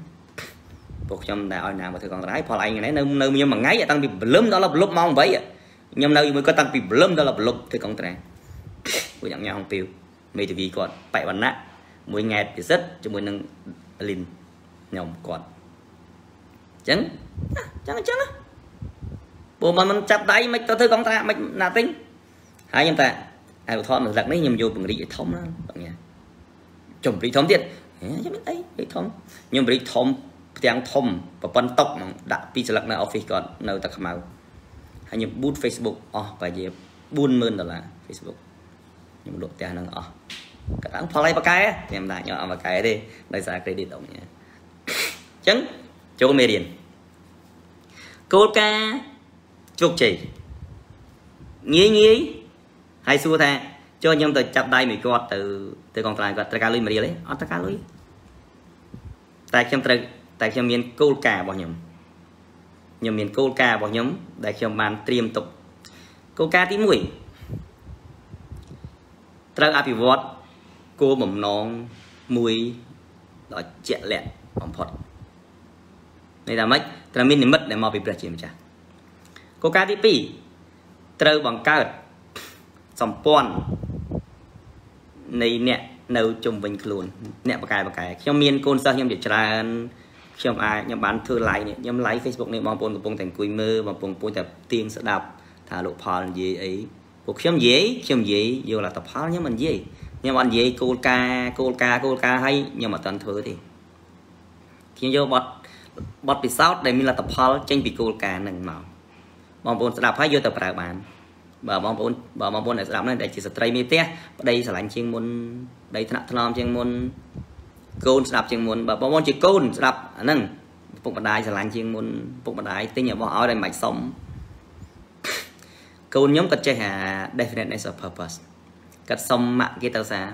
bậc châm ta oi nào mà thấy con tra ấy phò lại người nấy nương nương nhưng mà ngáy vậy tăng bị lấm đó là lốp mong vậy nhóm đâu mới có tăng bị lấm đó là lốp thấy con tra của nhóm nhà không tiêu mày thì vì còn bảy bản nát mỗi ngày thì rất cho mỗi nâng lin nhom quạt chấn chấn chấn á bộ mà mình chặt đáy mấy tao thứ con ta mấy là tính hai em ta ai một thon một giặc đấy nhầm vô bằng lý thống đó bạn nha chồng lý thống thiệt chứ biết đấy lý thống nhưng lý thống tiếng thông và phân tộc đã pi sạc là office còn nơi ta khám áo hay nhầm bút Facebook và gì buôn mơn đó là Facebook nhưng độ tiền năng các bạn follow vào cái thì em lại nhỏ vào cái đi đây ra credit động nhé chấn chỗ mê điền cô ca chụp chỉ nhí nhí hay xua tha cho nhóm từ chập tay mình quạt từ từ con trai quạt từ cá lưới mà đi lấy ở từ cá lưới tại trong miền cô ca bỏ nhóm nhiều miền cô ca bỏ nhóm tại trong bàn tiêm tục cô ca tí mũi trời áp vọt cô mầm non mùi đó chẹt lẹt mầm phật này là mấy trời mình mất để mò bị bệt chìm chả cô cá tí pì trời bằng cá sầm pon này nè nấu chung bình luồn nè bạc cài khi miên côn sao khi để tràn khi ai nhóm bán thư lại nè nhóm like Facebook nè mong pon cùng thành quỳ mơ mong pon tập tiên sẽ đạp thả lộ phòn gì ấy cuộc khiêm dễ vô là tập hóa nhé mình dễ nhưng mà anh dễ cô ca hay nhưng mà toàn thứ thì khi vô bọt bị sót đây mình là tập hóa tranh bị cô ca nâng màu mong bốn sẽ đạp hay vô tập rào bàn và mong bốn này sẽ đạp này để chỉ sẽ tray mê tét đây sẽ là anh chuyên môn đây thân nạp chuyên môn côn sẽ đạp chuyên môn và mong bốn chỉ côn sẽ đạp nâng phục mặt đài sẽ là anh chuyên môn phục mặt đài tính nhờ bỏ ở đây mạch sống câu nhóm cật chơi hà definiteness of purpose cật xong mạng kia tao xa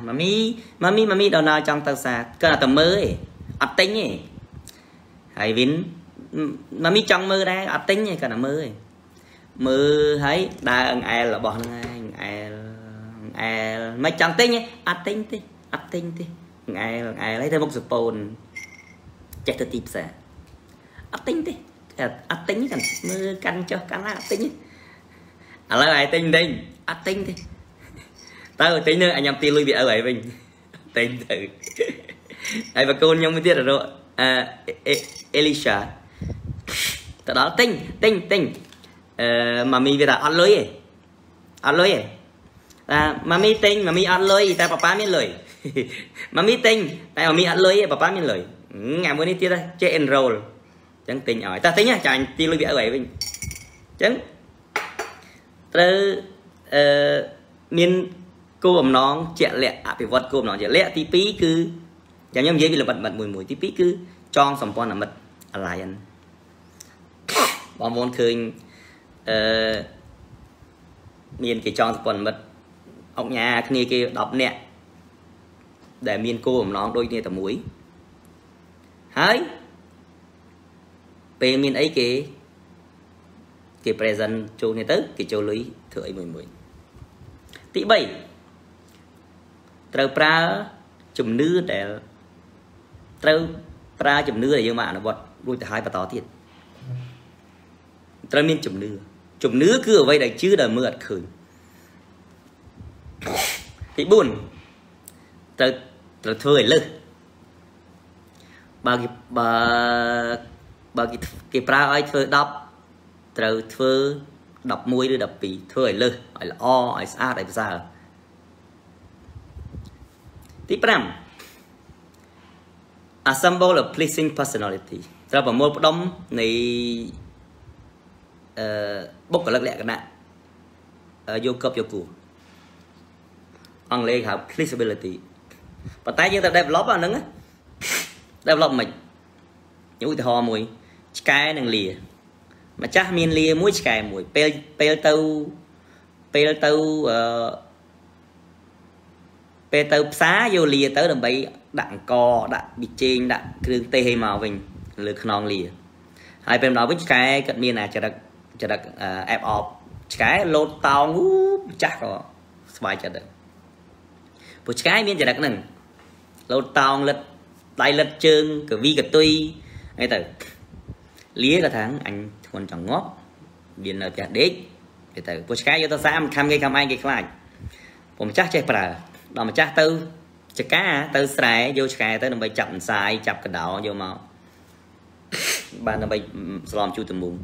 mami đâu nào trong tao xa cơ là tầm mơ ấy ập tính ấy hãy vĩnh mami trong mơ đây ập tính ấy cơ là mơ ấy mơ thấy đa ân ai là bọn ai mấy chẳng tinh ấy, tinh đi, ngày lấy thêm một số bồn, chạy từ tiệp xả, tinh đi, tinh cần mưa canh cho canh là tinh, lấy lại tinh đi, tinh đi, tao tính nữa anh nhầm tin lui bị ở lại mình, tinh thử, ai bà cô nhông mới tiếc rồi, Elisha, từ đó tinh, mà mình về là ăn lưới mami tinh mami ăn lưới tại papa miên lưới mami tinh tại mami ăn lưới papa miên lưới ngày mới đi chơi đây chơi enroll chẳng tinh ỏi ta tính nhá chả ti lưới bẻ vậy mình chẳng từ miên cô ẩm nón trẻ lẹ bị vật cô ẩm nón trẻ lẹ tí pí cứ chẳng nhầm dễ bị là bật mùi tí pí cứ tròn sầm pon là mật alien bọn muốn khơi miền cái tròn quần mật ông nhà kia kia đọc nè để miền cô ẩm nón đôi nè tầm mũi hái về miền ấy cái present châu này tới cái châu lưới thưởi mùi tí bảy trâu pra chùm nứa để trâu pra chùm nứa để dương mạ nó bật đuôi từ hai và tỏ thiệt trâu miền chùm nứa chụm nước cứ ở vậy đại chứ đời mưa khởi thì buồn từ thời lư bà cái pra ai thưa đọc từ thưa đọc mũi đưa đọc bì thời lư gọi là o gọi sa đại giờ tiếp năm a symbol of pleasing personality ra vào môi đông này bốc cả lắc lẹ cái nè, vô cướp vô cù, ăn lấy khảo flexibility, và tay nhưng ta develop à nứng á, develop mình, những cái hò mùi, cái năng lìa, mà chắc miên lìa mũi cái mùi, pel tàu xá vô lìa tới làm bậy đạn cò, đạn bị chênh, đạn kêu tê hay màu mình, lừa non lìa, hai bên đó với cái cận miên này chả đặc ép ọp cái lột tàu ngú chắc rồi vài chả được buổi cái miên chả đặc nè lột tàu lật tay lật chân cửa vi cửa tuy ngay từ lía là tháng anh còn chẳng ngóp biển ở chả đế ngay từ buổi cái cho tao xám khăm cái khăm anh cái khăm anh chắc chạy bờ đó mà chắc tư chả cá tư sài vô sài tới đồng bay chậm sài chập cái đảo vô màu bạn đồng bay slom chu từ mùng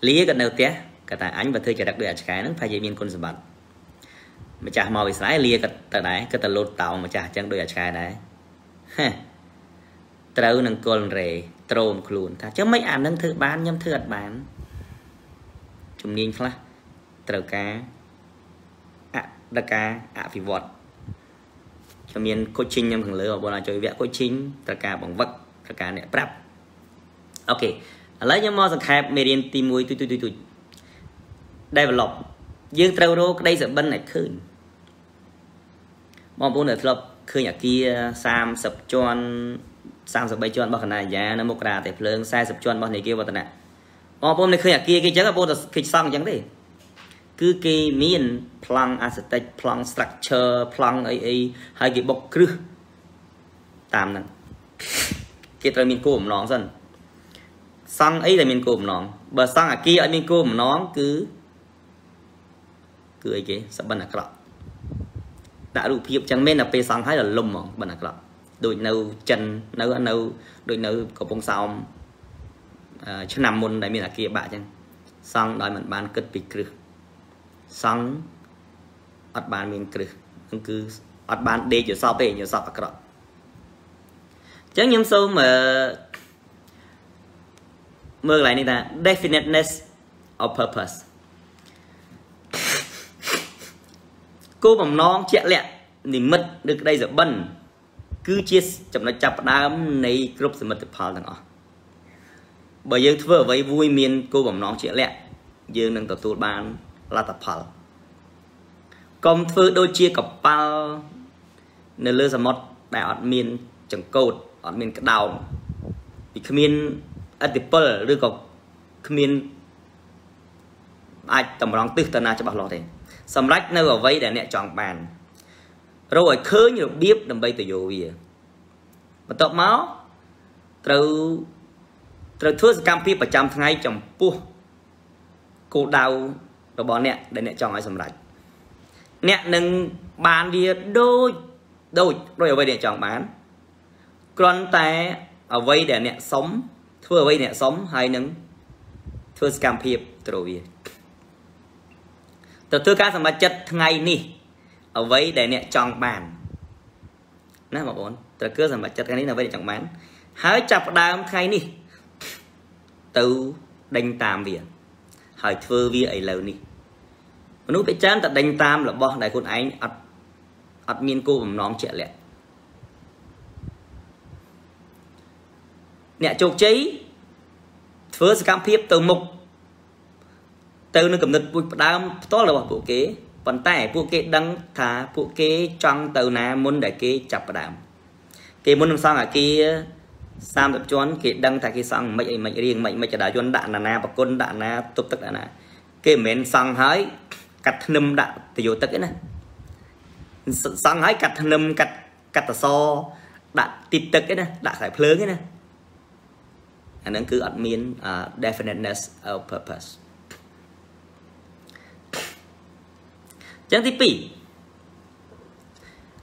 lý gần đầu té cả tại anh và thưa chả đặc biệt cái nó phải dễ miên con sầm bạt mà chả màu sải lìa cả tại này cả tại lột tàu mà chả chẳng đôi cái này trâu nằng cồn rề trôm cồn ta chứ mấy anh nâng thứ bán nhâm thưa bán chùm niên khla trâu cá à đặc cá à phi vọt cho miên coaching nhâm thằng lứa ở bọn là chơi vẽ coaching trâu cá bằng vật trâu cá này prep ok lấy những món sản khép miền tây muối tui develop dương trâu rô đây giờ bên này khơi mong muốn develop khơi nhà kia sam sập tròn sam sập bay tròn bao này giá nó một đà để phơi sai sập tròn bao này kia bao này mong muốn này khơi nhà kia cái chắc là bao kịch xong chẳng thế cứ cái miền plan architect plan structure plan ấy hay cái bọc cứ tạm nè cái trâu miền cổ nón dần sang ấy là miền cùm nón, bờ sang ở kia ở miền cùm nón cứ ấy cái sắp bận ở đã đủ phiêu chẳng men là pe sang hay là lùm mỏng bận ở cọp, đôi nâu chân nâu đôi nâu có bông sao, cho nằm môn đại miền ở kia bạ chăng, sang đòi mình bán cất bị cừ, sang ở bán miền cừ, cứ ở bán để chỗ sau pe nhiều sập ở cọp, chẳng nhầm sâu mà mơ lại này ta definiteness of purpose cô bằng non chẹt lẹ niềm mật được đây giờ bần cứ chia chậm nó chập đám này group sự mật tập hợp thằng bởi dương thưa với vui miên cô bằng non chẹt lẹ dương đang tập tụ bàn là tập hợp công thưa đôi chia cặp bao nên lơ ra mót đại ọt miên chẳng cột ọt miên cắt đào vì miên Apple ឬក៏គ្មានអាចតម្រង់ទិសទៅណាច្បាស់លាស់ទេ Sầm lách nơi ở vây để nẹt chọn bàn. Rồi khơi nhiều biết đầm bay từ vô về. Mà tọt máu. Từ thưa cam pi và trăm ngay chồng pu. Cô đào rồi bỏ nẹt để nẹt chọn ai sầm lách. Nẹt đừng bàn về đôi rồi ở vây để chọn bàn. Còn tại ở vây để nẹt sống. Thưa ở vây nẹt sống hay nâng. Thưa cam pi rồi thưa các mà chất ngày ni ở vây để nè chọn bàn nè mà bốn từ cứ rằng mà chất cái này là vây để chọn bán hái chập đám thay ni từ đánh tam việc hỏi thưa vi ấy lâu ni nút phải chán tập đánh tam là bỏ đại quân anh ắt miên cô bầm nón trẻ lẹ nè chụp cháy thưa cam phiếp từ mục từ nó cầm được bụi đám to là bỏ bộ kế vận tải bộ kế đăng thả bộ kế trong tàu na muốn để kế chập đám kế muốn làm sao à kế sam tập chón kế đăng thả kế sang mày riêng mày chả đá chón đạn là na bạc côn đạn na tụt tất là na kế mến sang hái cắt nâm đạn thì vô tất cái này sang hái cắt nâm cắt so đạn tít tất cái này đạn phải phớn cái này anh ấy cứ admin definiteness of purpose. Chẳng thì bị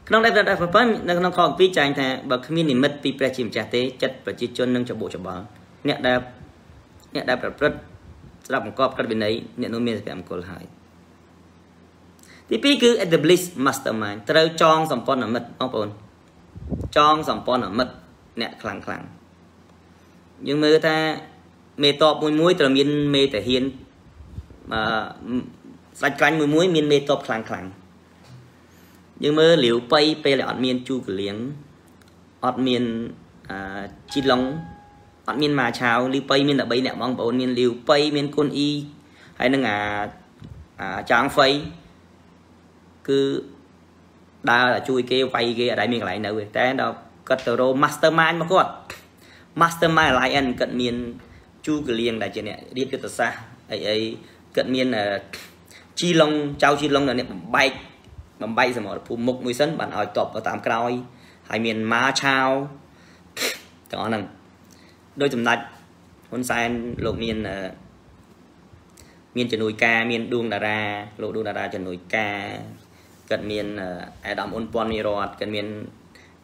không đẹp đẹp phẩm nó không có bị chảnh thà bậc khmiên niệm mật bịประชาชน ម្ចាស់ ទេ ចិត្ត ប្រជា ជន និង ចបោចបង អ្នកដែលប្រព្រឹត្តស្រាប់បង្កប់ក្រឹតវិន័យ អ្នកនោះមានសកម្មគុលហើយ ទី 2 គឺ establish mastermind ត្រូវចងសម្ព័ន្ធមិត្តបងប្អូន ចងសម្ព័ន្ធមិត្តអ្នកខ្លាំងៗ យើងមើលថាមេតបមួយៗត្រូវមានមេតាហ៊ានsạch canh mùi muối miền mê top khang khang nhưng mà liều pay pay là ăn miền chu liếng ăn miền chi long ăn miền mà cháo liều pay miền là bay nẹm mong bảo miền liều pay miền con y hay là tráng phay cứ đa là chui kêu pay kêu ở đây miền lại nào vậy thế đó cutro mastermind mà có mastermind lại ăn cận miền chu liếng đại diện này đi từ xa ấy cận miền là chi long trao chi long là nè bầm bay rồi mà phụ mục mùi sân bạn hỏi tọp ở tạm còi hai miền má trao đó nè đôi chấm đặt con sen lộ miền chân núi ca miền đuông đà ra lộ đuông đà ra chân núi ca cận miền ai đam ôn pon mi rọt cận miền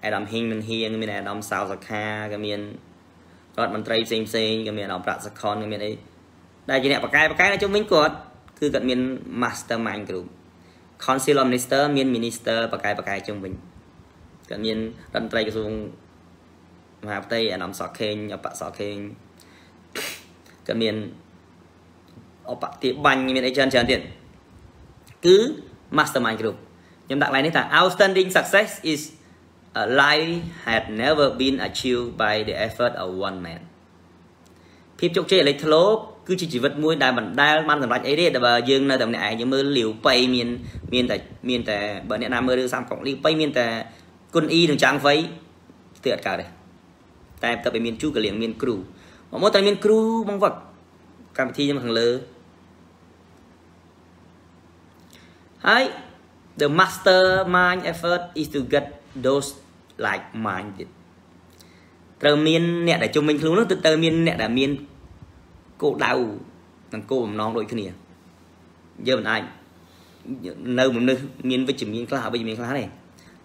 ai đam hiên mình hiên miền ai đam sao sạc ha cận miền rọt mình trai xem cận miền đam bạc sạc con cận miền ấy đây chỉ nè bạc cái là chúng mình cột cứ cận miền mastermind group, council of minister, miền minister, bậc cai trong mình, cận miền đoàn tây dùng hạt tây ở nằm sọ khen, ở bạc sọ khen, cận miền ở bạc tiệm bánh miền ấy chân tiền, cứ mastermind group, nhưng đại loại này là outstanding success is a life had never been achieved by the effort of one man. Phim chụp chơi lấy thô cứ chỉ vật muối đại bản đại ban sản ấy đấy, bà dương là tầm này nhưng mơ liều pay miền tại bờ Nam mơ đưa sang cổng liều pay miền tại quân y đường trang phấy tiệt cả đấy, tại tập về miền chu cả liền miền cừu, mà mỗi tại miền cừu băng vật, cam thi nhưng mà thằng lơ, hey, the mastermind effort is to get those like minded, từ miền nẹt để chúng mình luôn đó từ miền nẹt là miền cô đau thằng cô mà non đôi cái nè giờ mình ai nơi mình nơi miền với chìm miền khá hả bây giờ miền khá này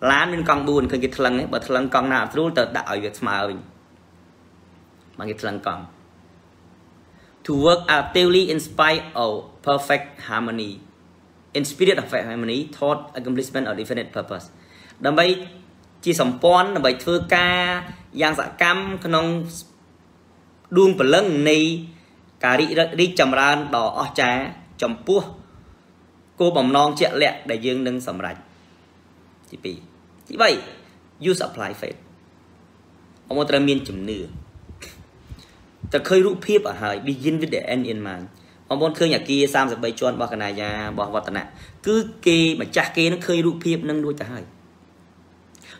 lá miền con buồn khơi cái thằng ấy bờ thằng con nào thú tờ đạo việt mà mình mà cái thằng con to work actively in spite of perfect harmony in spirit of perfect harmony toward accomplishment of definite purpose đầm bay chỉ sầm pon đầm bay thưa ca giang dạ cam non đuông bờ lưng này cả đi chầm ran đỏ ó trá chầm pua cô bầm non chẹt lẹ để dương nâng sầm rạch chỉ vậy you supply faith ông một trâm miên chấm nửa ta khơi rũ phép ở hải begin with the end in mind ông muốn khơi nhà kia sam sẽ bay chuồn bỏ cái này ra bỏ vào tận này cứ kia mà cha kia nó khơi rũ phép nâng đuôi cả hải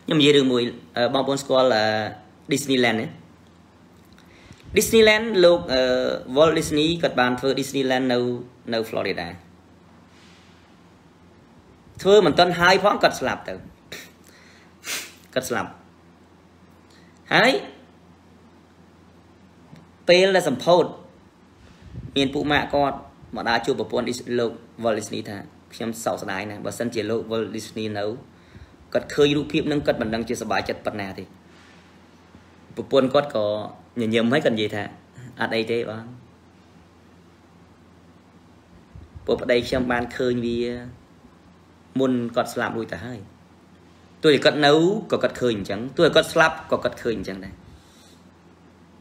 nhưng mà giờ được mùi bao bốn score là Disneyland ấy. Disneyland lục Walt Disney cất bàn phở Disneyland nâu Florida thưa mình tên hai phóng cật slap từ cật slap hai pê là sầm phốt miền phụ mạ con mà đã chụp vào con Disney vào Disney thà xem sầu sài này và sân chơi lô vào Disney nấu cật khơi rú phim nâng cật mình đang chơi sờ bài chặt bật nè thì bộ con có nhiều nhiều mấy cần gì thà ở đây thế đó bộ ở đây xem ban khơi vì muốn cật slap đuôi ta hơi tôi cật nấu có cật khơi chẳng tôi cật slap có cật khơi chẳng đây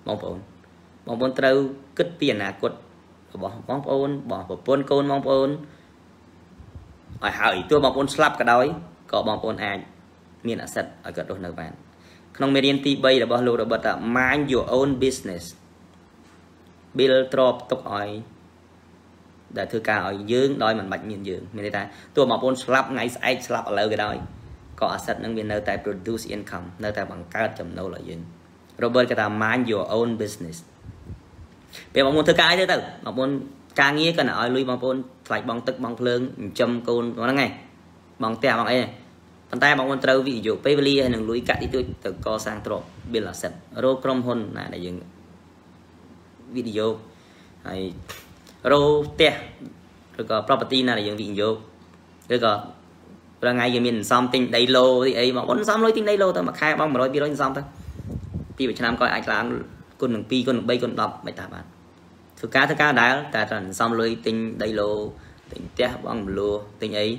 mong muốn mong muốn trâu cất tiền à cột bỏ mong muốn bỏ con côn mong muốn ở hỏi tôi mong muốn slap cả đói có mong muốn ai miền ở sạch ở cật đôi nợ bạn không miền tây bay là bao lâu đã bật à mind your own business build drop tốc ỏi để thưa cả ở dương đôi mình bạch miền dương miền ta tôi mong muốn slap ngày ai slap ở lâu cái đói có sạch những miền nơi tại produce income nơi tại bằng cá chấm nấu lợi dương Robert cái ta mind your own business. Bây giờ bọn muốn thứ cái thế tử, bọn muốn ca nghĩa cần ở lui bọn muốn phải bằng tức bằng phơn châm côn nó ngay, bằng tè bằng ấy này. Phần tay bọn muốn trâu vị dụ Pavili hay đường lui cạn đi tôi từ co sang trộn biên là sạch. Rô crom hôn là để dừng video, hay rô tè rồi có property là để dừng video, rồi có là ngay giờ mình xong tình đầy lô thì ấy bọn muốn xong lối tình đầy lô thôi mà khai băng mà nói video xong thôi. Pi về Nam coi ai làm con đường pi con đường bay con đọc bài tả bạn thứ cá đá ta trần xong lưới tình đầy lô tình tép bong lô tình ấy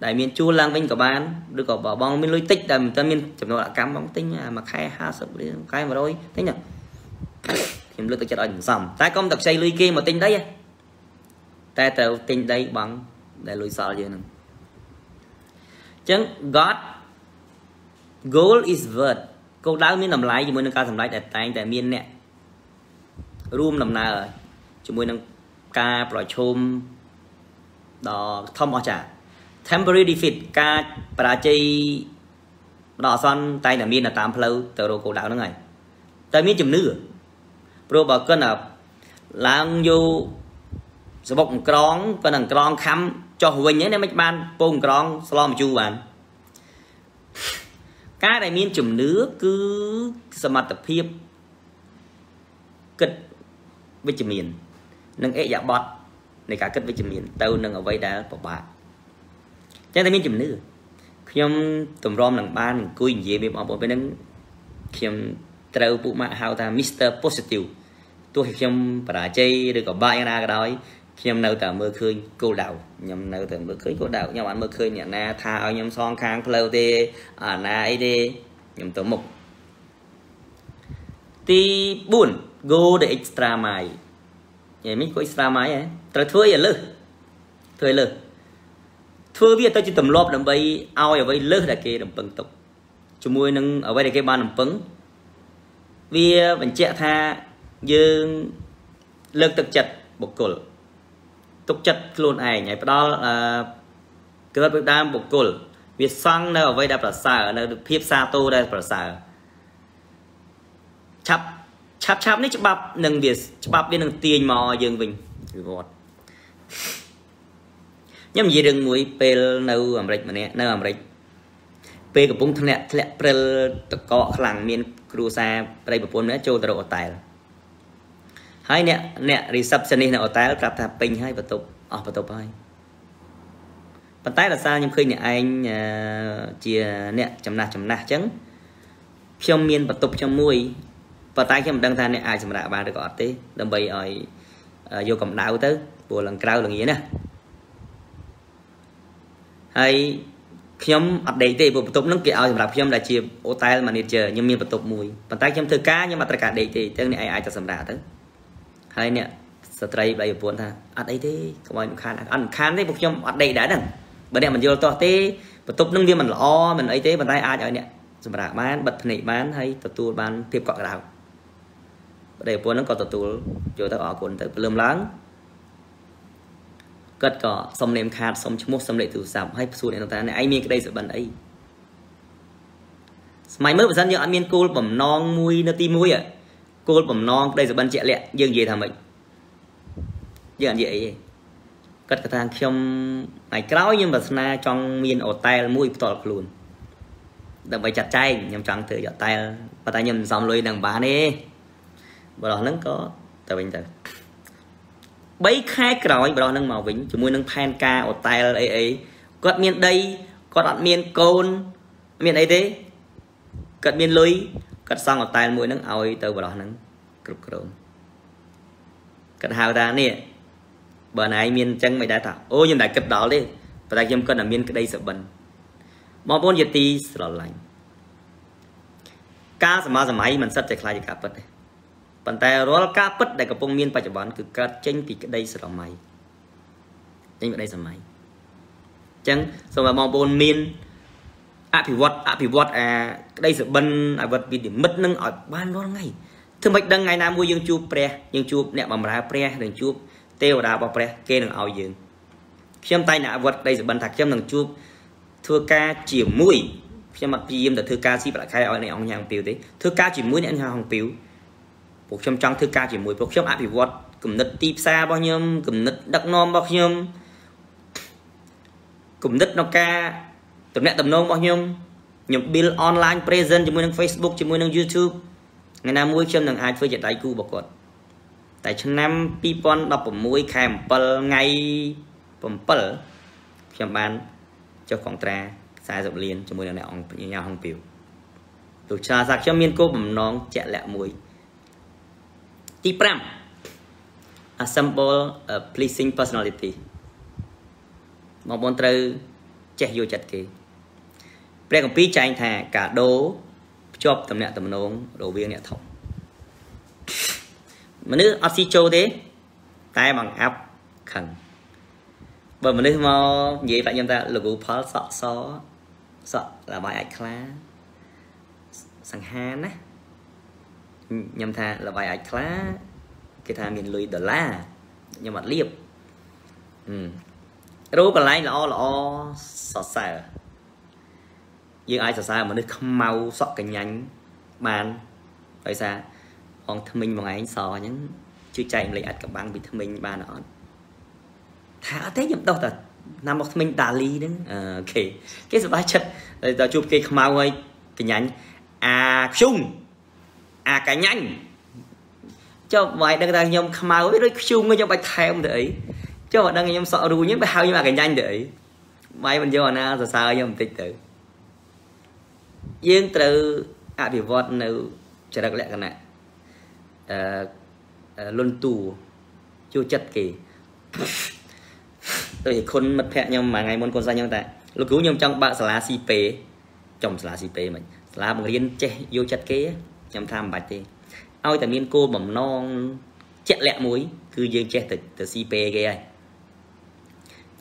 đại miền chu lang bên của bạn được có bảo bong miền lưới tích đầm ta miền chấm nó là cắm bóng tính mà khai ha sập khai mà đôi thế nhở hiểm lưới ta chặt ảnh xong ta công tập xây lưới kia mà tình đấy ta tàu tình đấy bằng để lưới sợ gì nữa chứng God gold is worth câu đáo miếng nằm lái chỉ muốn nâng cao tầm lái để tay để miên nè, room nằm na rồi chỉ muốn nâng ca bỏ chôm đò thom ở trả temporary defeat ca parachi đò son tay để miên là tám flow từ đầu câu đáo nó này, tay miên chìm nước, pro bảo cơn là lang vô số bọc còng cơn hàng còng khăm cho huỳnh nhé nên mấy ban bông còng slom chu bàn cái này miên chùm nước cứ xem mặt tập hiệp cất với chùm miền nâng ế dạ bọt này cả cất với chùm miền tàu nâng ở vây đá bỏ bạc cho nên miên chùm nước khi em tùm rom nặng ban cùi gì bị bỏ bên nâng khi em trâu bụ mạ hào ta Mr. Positive tôi khi em bà chơi được có bài ra cái đó khi em nâu tờ mơ khơi cô đào nhầm nâu tờ mơ khơi cô đào nhau ăn mơ khơi nhà na tha ở nhầm son khang lâu tê ở na ấy tê nhầm tổ mục ti buồn go để extra mày nhà mình có extra mày ấy trời thưa lư thưa lư thưa biết tao chỉ tầm lọp làm bay ao ở bay lư là kia làm bận tục chúng mui nâng ở đây cái ban làm bấn vì mình chạy tha dương lực thực chặt bộc cổ tục chặt luôn ai nhảy đó là cơ bắp đam bộc cổ việc sang nào vậy đạp là sờ nào được phép xa tô đây là sờ chắp chắp chắp đấy chắp nâng việc chắp bên nâng tiền mò dương bình vọt nhưng gì đừng mũi pel nâu ẩm rịch mà nè nâu ẩm rịch pel của bung thẹn pel tật cọ khẳng miền cruza đây của bung nữa châu độ tài hai nè nè reception này là ở tay gặp thà pin hay vật tục ở vật tục hay bàn tay là sao nhưng khi nè anh chia nè chấm nà trắng trong miền vật tục trong mui bàn tay khi mình đăng thàn nè ai chấm nà ba được ở tí đâm bầy ở vô cổng đảo tới bùa lần cao lần gì nè hay khi ông ở đây thì vật tục nó kẹo thì đọc khi ông là chia ở tay mà nè chờ nhưng miền vật tục mùi bàn tay khi ông thưa cá nhưng mà tất cả đây thì tương này ai chấm nà tới hay nè stray bây giờ buồn ha ăn đây thế các bạn ăn khan đấy một trong ăn đây đã đằng bữa nay mình vô to thế bật tụp nâng đi mình lo mình ấy thế mình tay ai rồi nè rồi mình đã bán bật này bán hay tập tu bán tiếp cọ đào để buồn nó còn tập tu vô ta ở cuốn tới lơm láng cất cọ xong nem khan xong chấm mốt xong lại thử giảm hay xuống này ta này ai miên cái đây rồi bận ấy mày mới vừa dân như ăn miên cô bẩm non mui nó tim mui à cô bẩm non đây giờ ban trẻ lẹ dương gì thằng mình giờ gì ấy cất cái thang khiêm ngày kéo nhưng mà na trong miền ở tay mũi tọt luôn đừng phải chặt chay nhầm trắng từ giờ tay và tay nhầm xong lui đằng bà đi và đó nó có tại bình thường bấy khai còi và đó nó màu vĩnh chỉ muốn nâng pan ca ở tay ấy ấy cất miền đây có đoạn miền côn miền ấy thế cất miền lui cất xong ở tay mũi nó oi từ vào đó nó cột cất hào ra nè bữa nay miền chân mày đã thảo ô nhưng đại cất đó đi và đại kim cất ở miền cái đây sợ bẩn mà bốn giờ tí sờ lạnh cá sầm máy mình sắp chạy khai cá bớt bàn tay rót cá bớt đại cặp bông miền phải bán cứ cá chênh thì cái đây sờ máy chênh cái đây sờ máy chăng xong mà bốn miền à bị vót à cái đây sờ bẩn à vật bị điểm mất nâng ở ban đó ngay thường bạch đằng ngày nào mua dương chụp pre dương chụp nẹt bằng lá pre đừng chụp tiêu đào bọc pre kê đừng ao dương xem tay nạ vật đây sờ bẩn thạch xem đừng chụp thưa ca chỉ mũi khi mà phim là thưa ca sĩ lại khai ở này ông nhàng piu đấy thưa ca chỉ mũi này anh hồng piu một trong trăng thưa ca chỉ mũi một trong áp bị vót cùng nứt tip xa bao nhiêu cùng nứt đắc non bao nhiêu cùng nứt nó ca tầm nẹt tầm non bao nhiêu nhập bill online present chỉ mũi năng Facebook chỉ mũi năng YouTube ngày nào mũi trong năng ai phơi chạy tay cu bọc cột tại trong năm pipon đọc của mũi kèm pel ngay pel xem bàn cho con tra sai dọc liền cho môi đằng này ông như nhau không biểu tổ trà sạc cho miên cô bầm nón chẹt lẹ mùi ti pram assemble a pleasing personality một bọn từ chẹt vô chặt kì pre còn pi chanh thà cả đố chọc tầm nẹt tầm nón đồ viên nẹt thòng mà nữ oxy châu thế tay bằng áp khẩn bởi mình đi mò vậy bạn nhân ta là gù phá sợ là bài ạch khá sang hàn á nhầm tha là bài ạch khá cái tha miền lưới đờ la nhưng mà liệp rú còn lại là o sợ sợ nhưng ai sợ sợ mà nó không mau sợ cái nhánh bàn tại sao còn thằng mình mà ngày anh sợ những chưa chạy lấy ạch các bạn bị thằng mình bàn nó thả thế nhầm đâu thật nằm một mình đà ly đấy ok cái sự bá chất rồi ta chụp cái màu ấy cái nhánh à chung à cái nhánh cho vậy đang đang nhom màu ấy rồi chung người cho bạch thèm đấy cho vậy đang nhom sợ đu những bài hao nhưng mà cái nhanh đấy vậy mình cho na giờ sao nhom tịch tử riêng từ à biểu vọt nếu trở đặc lệ cái này luân tù chưa chất kì tôi khôn mật phẹt nhau mà ngày muốn con ra nhau tại lúc cứu nhau trong bạn là si pê chồng là si pê mình là một liên che vô chặt kế nhằm tham bạch đi ôi tại miên cô bẩm non chẹt lẹ muối cứ dương che từ si pê kia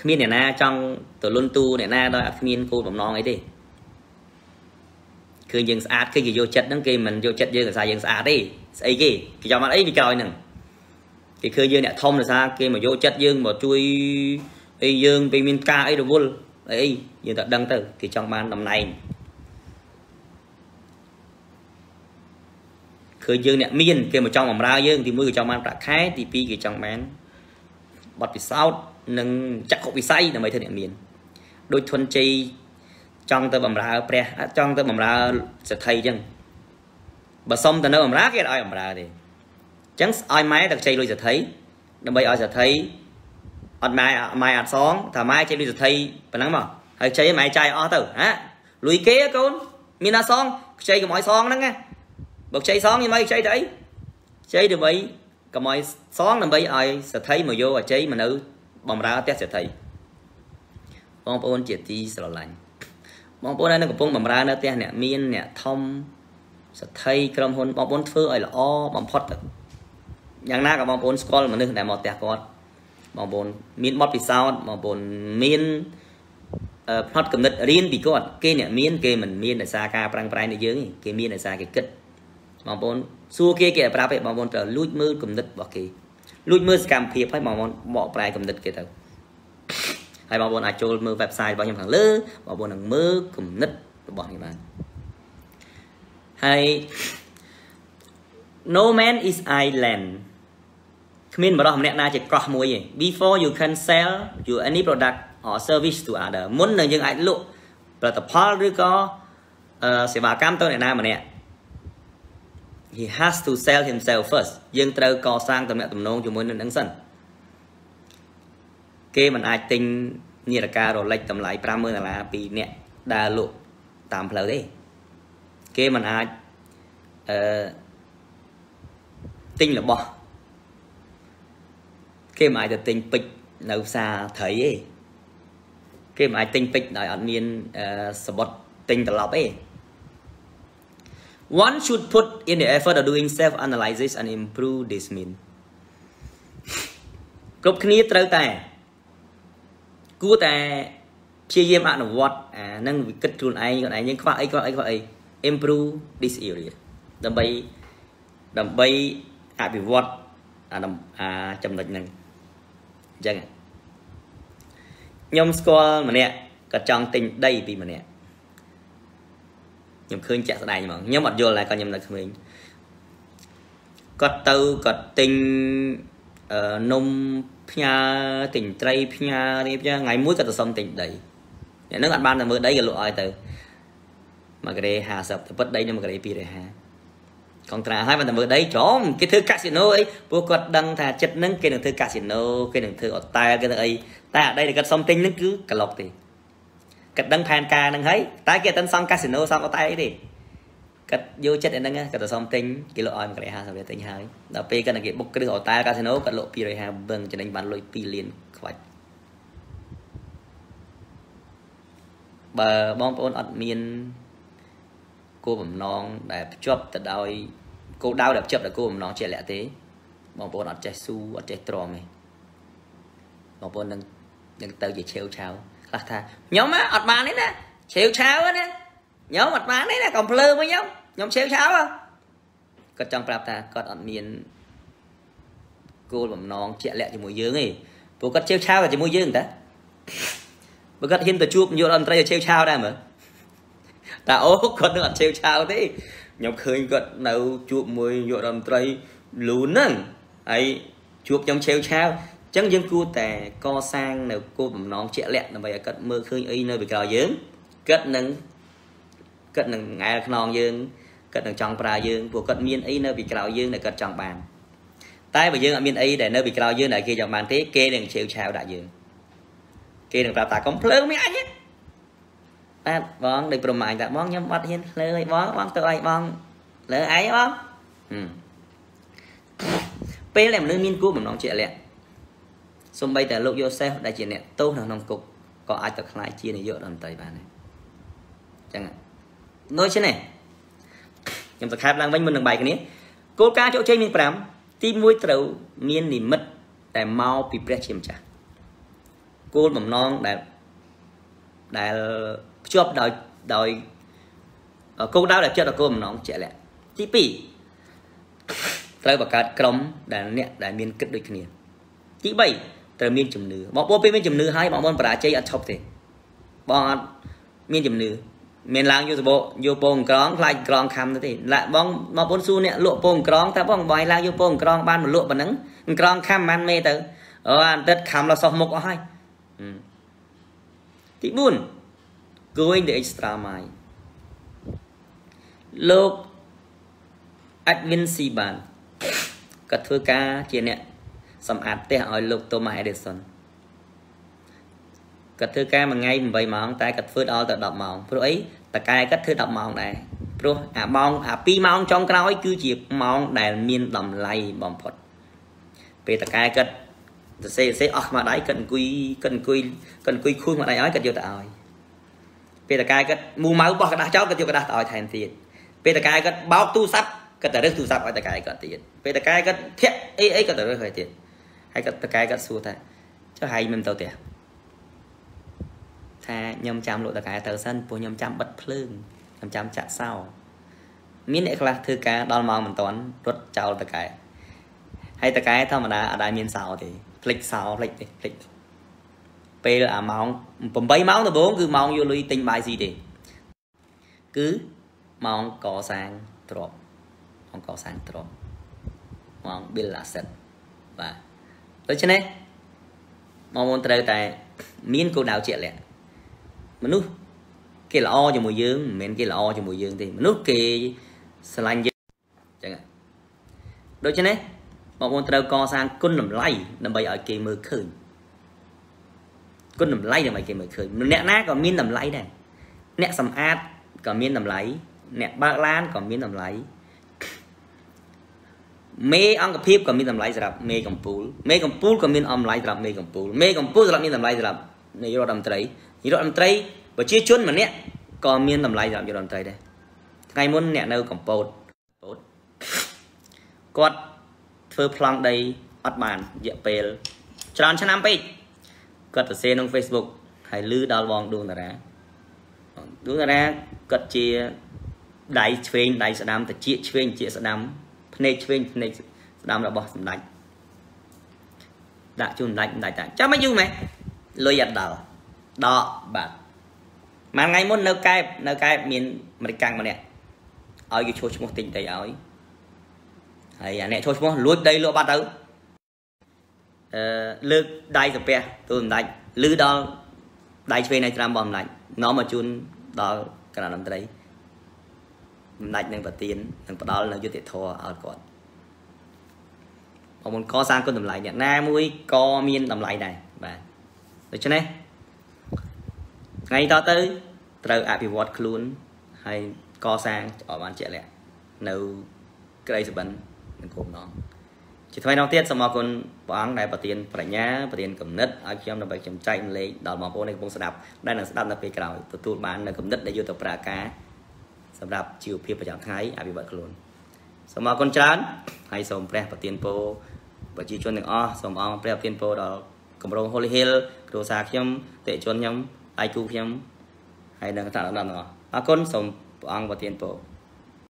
miên này na trong từ luân tu này na đó miên cô bẩm non ấy đi cứ dương sát cái gì vô chặt đăng kia mình vô chặt dương là dương sát đi ấy kia cái dòng ấy bị còi nè cái khơi dương này thông là sao kia mà vô chặt dương mà chui ấy dương vitamin K ấy đồ vô ấy giờ ta đăng từ thì trong ban năm nay khơi dương này miên kia mà trong vòng ra dương thì mới trong ban cả khái thì pi cái trong ban bật bị sao nâng chắc không bị say là mấy thứ này miên đôi thuần chi trong tới vòng ra pre trong tới vòng ra sẽ thay chân và xong ta nó vòng ra cái đó vòng ra thì chẳng ai máy đặc chơi lui giờ thấy đâm bây ở giờ thấy ăn mai ăn xóm thả mai chơi lui giờ thấy phải nắng mà hay chơi máy chơi ở từ á lui kia con miền ăn xóm chơi cái mọi xóm đó nghe bậc chơi xóm như mấy chơi đấy chơi được mấy cái mọi xóm đâm bây ai giờ thấy mà vô ở chơi mà nữ bồng ra test giờ thấy mong bốn triệt đi sờ lạnh mong bốn đây nó cũng phong bồng ra nó test nè miền nè thông giờ thấy cầm hôn mong bốn phơi ai là o bồng phật nhàng na cả mong bốn scroll mà nước này màu tẹt con mong bốn miên mót bị sao mong bốn miên hot cầm nứt riêng bị con kia nè miên kia mình miên là xa ca prang prang để dưới kia miên là xa cái kịch mong bốn xua kia kia prang vậy mong bốn trở lùi mưa cầm nứt bỏ kia lùi mưa cam kia phải mong bốn bỏ prang cầm nứt kia thôi hay mong bốn ai trôi mưa website bao nhiêu thằng lơ mong bốn thằng mưa cầm nứt bỏ như vậy hay no man is island Mean mà đó hôm nay na chỉ có mùi gì. Before you can sell your any product or service to other, muốn là những ai lụ, là tập hoa rưỡi có sẽ vào cam tôi này na mà nè. He has to sell himself first. Nhưng tôi có sang tầm mẹ tầm nông cho muốn nên ứng sân. Kê mình ai tin như là ca rồi lệch tầm lại Prammer là bị nè đa lụ tạm phở đấy. Kê mình ai tin là bỏ. Khi mà ai tình bịch nấu xa thấy ấy. Khi mà ai tình bịch nói ảnh miên sở bọt tình tờ lọc ấy. One should put in the effort of doing self-analysis and improve this mean. Cốp khí trâu ta. Cú ta chia dìm ạ nổ vọt. Nâng vì kết trùn ai còn ai nhưng khóa ấy. Improve this area. Đầm bây ạ bị vọt. Chầm đạch nâng. Chẳng nhóm score mà nè cả trong tình đây vì mà nè nhóm khơi chạy đại mà nhóm mặt vô lại còn nhóm là mình có tàu có tình nông pia tình tây pia ngày muối cả tàu sông tình đầy để nó ngặt ban là mới đấy cái lụa ai từ mà cái đây hà sập thì bất đây nhưng mà cái đây pi để hà còn trả hai bạn tạm đấy chỗ cái thứ casino ấy vô quật đăng thà chất nâng cái đường thứ casino cái đường thứ ở ta cái ấy ta ở đây là cái song tinh nó cứ cả lọc thì cái đăng pan ca đang thấy ta kia tân xong casino xong ở tay đi cái vô chất đến đăng á cái song tinh cái lộ on cái hà xong để tinh hai đó p cái là cái bốc cái đường ở ta casino cái lộ pi rồi hà bưng cho đánh bán lôi pi liền quậy bờ bom ôn admin cô bẩm non đẹp chớp từ đôi cô đau đẹp chớp là cô bẩm non trẻ lẽ thế bọn bọn ở trẻ su ở trẻ trò mày bọn bọn đang tao gì treo cháo là thà nhóm á ọt bàn đấy nè treo cháo á nè nhóm ọt bàn đấy nè còn plơ với nhóm treo cháo không còn trong prap ta còn ở miền cô bẩm non trẻ lẽ cho mùi dướng này cô cất treo cháo là cho mùi dướng ta bữa cất hiên từ chuột nhiều lần trai treo cháo đây mà ta ô con nó treo cháo thế nhóm khơi con nấu chuột mùi nhộn đầm tây lún ấy chuột trong treo cháo chẳng dân cua tè co sang nấu cô nón trẻ lẹ là vậy cất mưa khơi y nơi bị cào dướng cất nâng ngày non dương cất nâng trong bà dương của cất miên y nơi bị cào dương để cất trong bàn tay bà dương ở miên y để nơi bị cào dương lại kia trong bàn thế kê đừng treo cháo đại dương kê đừng vào ta con phơi mấy anh ấy bóng để bầm mày đã bóng nhắm mắt hiên lời bóng tự ai bóng lời ấy bóng p làm nơi miên cú bầm nón chuyện lẹ xong bây giờ lúc vô xe đại chuyện lẹ tô thằng nông cục có ai tập lại chia này dựa đòn tay bà này chẳng hạn nói thế này nhầm tập hạt đang vây mình đằng bài cái này cô ca chỗ chơi miên pram tim mũi trâu miên nỉ mất để mau bị press chìm chả cô bầm nón để chụp đòi cô đau đẹp chết là cô mà nó trẻ lẹ tí pì tới vào cả cấm đàn nẹt đàn miên kết đôi kia tí bảy từ miên chùm nứ bọn bố miên chùm nứ hai bọn bọn bà chơi ăn chọc thì bọn miên chùm nứ miền lang vô bông còng lại còng khăm thế thì lại bọn nó bốn xu nè lụa bông còng ta bọn bòi lang vô bông còng ban một lụa bằng nắng còng khăm man mê tới ăn tết khăm là sọc mộc ở hai tí buồn going the extra mile. Look at Vinci Ban. Cất thưa ca chuyện nè. Sầm ạt tê hỏi Luke Thomas Edison. Cất thưa ca mà ngay vậy mà ông ta cất phước all từ 10 ម៉ោង.ព្រោះអី?តកែកធ្វើ 10 ម៉ោងដែរ.ព្រោះអាម៉ោងអា2ម៉ោងចុងក្រោយគឺជាម៉ោងដែលមានតម្លៃបំផុត.ពេលតកែកឹកសរសេរអស់មកដៃកឹកអង្គុយខួយមកដៃឲ្យកឹកយកទៅឲ្យbây giờ cái mua máu bỏ cái đá cháu cái tiêu cái đá tỏi thành tiền bây giờ cái bao tu sắp cái tờ đất tu sắp ở tại cái tiền bây giờ cái thiết ấy cái tờ đất hơi tiền hay cái xua thay cho hay mình tàu tiền tha nhom chạm lộ cái tờ sân của nhom chạm bật phưng nhom chạm chạm sau miếng này là thứ cá đòn mòn mình toán rút cháu tờ cái hay tờ cái thôi mà đã ở đại miền sau thì lịch sau lịch bây là mong bấm bay máu là bốn cứ mong vô lui tình bài gì để cứ mong có sang trộm mong biết là sạch và tới chân này mà muốn tới tại miên cô đào chuyện lẽ mà nút cái là o cho mùi dương miên cái là o cho mùi dương thì mà nút cái slime chẳng hạn đối chân này mà muốn tới co sang côn làm lay làm bày ở kỳ mưa khơi côn làm lay làm bày kỳ mưa khơi nẹt nát còn miên làm lay này nẹt sầm ad còn miên làm lay nẹt bạc lan còn miên làm lay mê ăn cặp phim còn miên làm lay giờ mê cầm pool còn miên âm lay giờ mê cầm pool giờ miên làm lay giờ này rồi làm trầy như rồi làm trầy và chia chốn mà nẹt còn miên làm lay giờ như làm trầy đây ngày muốn nẹt đâu cầm pool quạt phơi plang đầy ắt bàn dẹp pel tròn chân năm pít cất ở trên Facebook hãy lư đào vòng đường ra cất chia đại chuyên đại sâm từ chia sâm này sâm là bỏ sâm lạnh đã chun lạnh đại tạng cho mấy du mày lôi giật đào đỏ bạc mà ngày muốn nấu cay miền mặt cang mà nè ở cái chỗ một tỉnh tây áo ấy anh này thôi chứ luôn đây lỗ ba tấu lư đai cà phê tôi đánh lư đó đai phê này làm bom lạnh nó mà chun đó cái nào làm tới đấy lạnh đang vật tiền đang vật đó là vô thể thò ở còn mà muốn co sang con tầm lại nè na mũi co miên tầm lại này và được chưa này ngày to tới từ Apple Watch luôn hay co sang ở bàn trẻ lẹ nấu cái đây sự bắn nên cùng nó chỉ thay nó tiết xong mà con bán này và tiền phải nhá và tiền cầm nứt ai cho em chấm chạy lấy đào mỏ cô này cũng sẽ đạp đây là sẽ đạp là cái cào tụt tụt bán là cầm nứt để vô tập ra cá sắp đạp chiều phía và trạng thái à bị bật luôn xong mà con chán hay xong pre và tiền po và chỉ cho được o xong o pre tiền po đó cầm rong Holy Hill đồ sạc em tệ cho em ai chú em hay đang tạo làm nó à con xong bán và tiền po